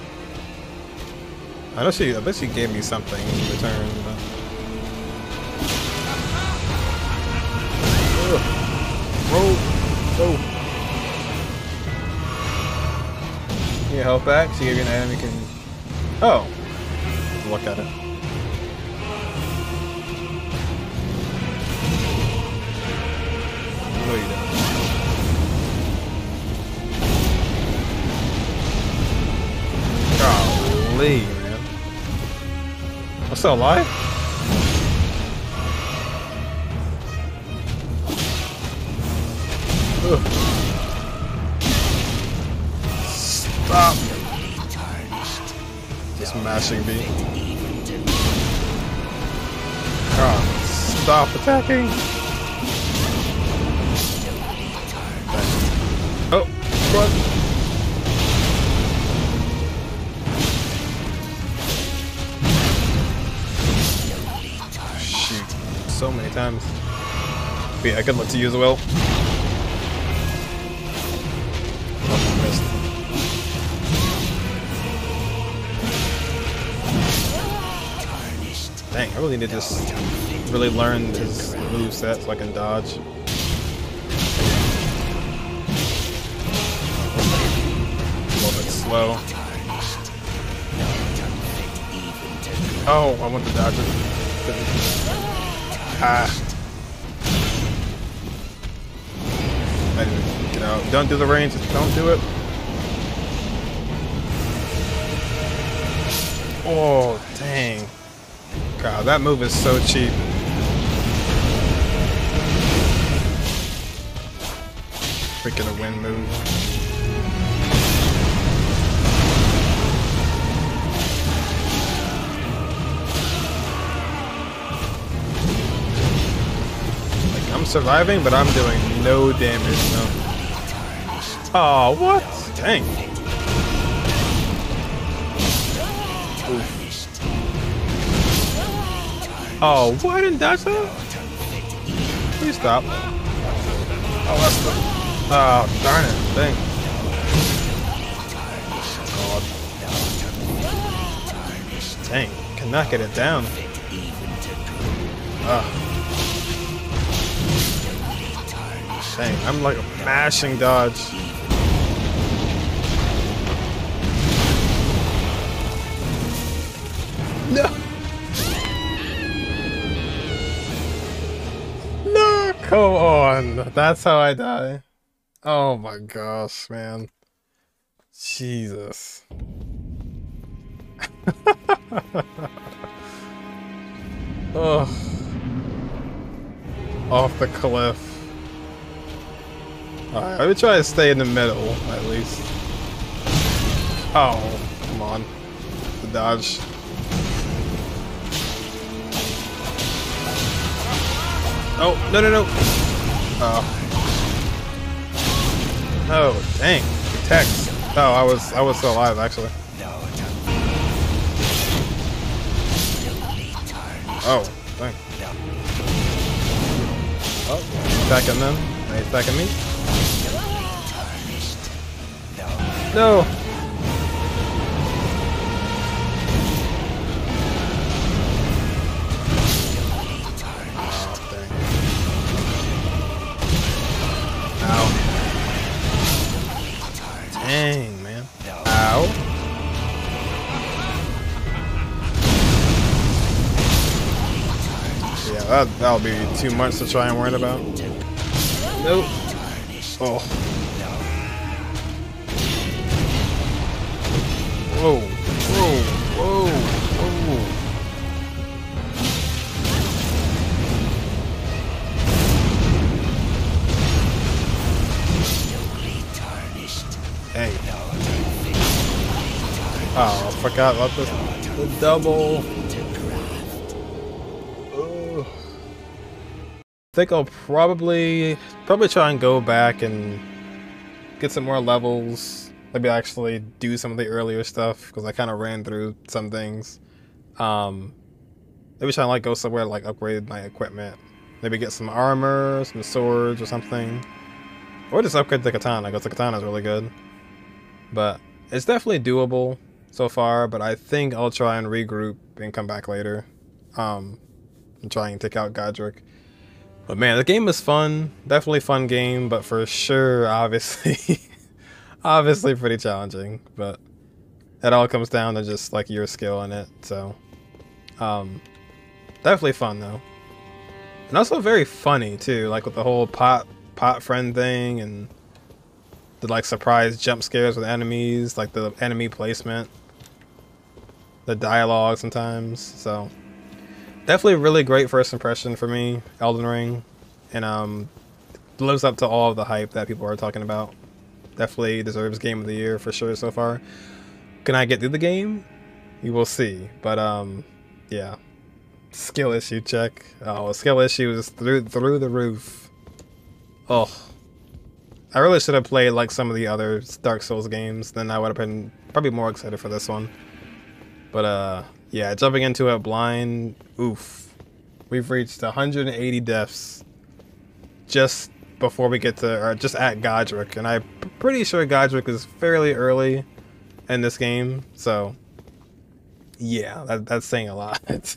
I know she. I bet she gave me something in return. But... Roll. Roll. Can you help back? She gave you an item. You can. Oh. Look at it. What are you doing? Golly, man. I'm still alive? Ugh. Stop! Just mashing me. God, stop attacking! Oh, run! So many times. But yeah, good luck to you as well. Oh, missed. Dang, I really need to just really learn his moveset so I can dodge. A little bit slow. Oh, I want to dodge it. Ah. Anyway, get out. Don't do the range. Just don't do it. Oh, dang. God, that move is so cheap. Freaking a win move. Like, I'm surviving, but I'm doing no damage. No. Oh, what? Dang. Oof. Oh, what? I didn't dodge that? Please stop. Oh, that's the... Oh, darn it, thing. God. Dang, cannot get it down. Oh. Dang, I'm like a mashing dodge. No! No, come on! That's how I die. Oh my gosh, man. Jesus. Oh. Off the cliff. Alright, I would try to stay in the middle, at least. Oh, come on. The dodge. Oh, no, no, no. Oh. Oh dang! Text. Oh, I was I was still alive actually. Oh dang! Oh, attacking them. Are they attacking me? No. Dang, man. Ow. Yeah, that, that'll be too much to try and worry about. Nope. Oh. Whoa. Whoa. Whoa. Whoa. Dang. Oh, I forgot about this. The double. Ugh. I think I'll probably probably try and go back and get some more levels. Maybe actually do some of the earlier stuff because I kind of ran through some things. Um, maybe try and like go somewhere like upgrade my equipment. Maybe get some armor, some swords, or something. Or just upgrade the katana because the katana is really good. But it's definitely doable so far, but I think I'll try and regroup and come back later. Um, and try and take out Godric. But man, the game is fun. Definitely fun game, but for sure, obviously, obviously pretty challenging. But it all comes down to just like your skill in it. So um, definitely fun though. And also very funny too, like with the whole pot, pot friend thing and the like surprise jump scares with enemies, like the enemy placement, the dialogue sometimes. So definitely really great first impression for me, Elden Ring, and um, lives up to all of the hype that people are talking about. Definitely deserves Game of the Year for sure so far. Can I get through the game? You will see. But um, yeah, skill issue check. Oh, skill issue is through through the roof. Oh. I really should have played like some of the other Dark Souls games, then I would have been probably more excited for this one. But uh, yeah, jumping into it blind, oof. We've reached one hundred eighty deaths just before we get to, or just at Godric, and I'm pretty sure Godric is fairly early in this game, so yeah, that, that's saying a lot.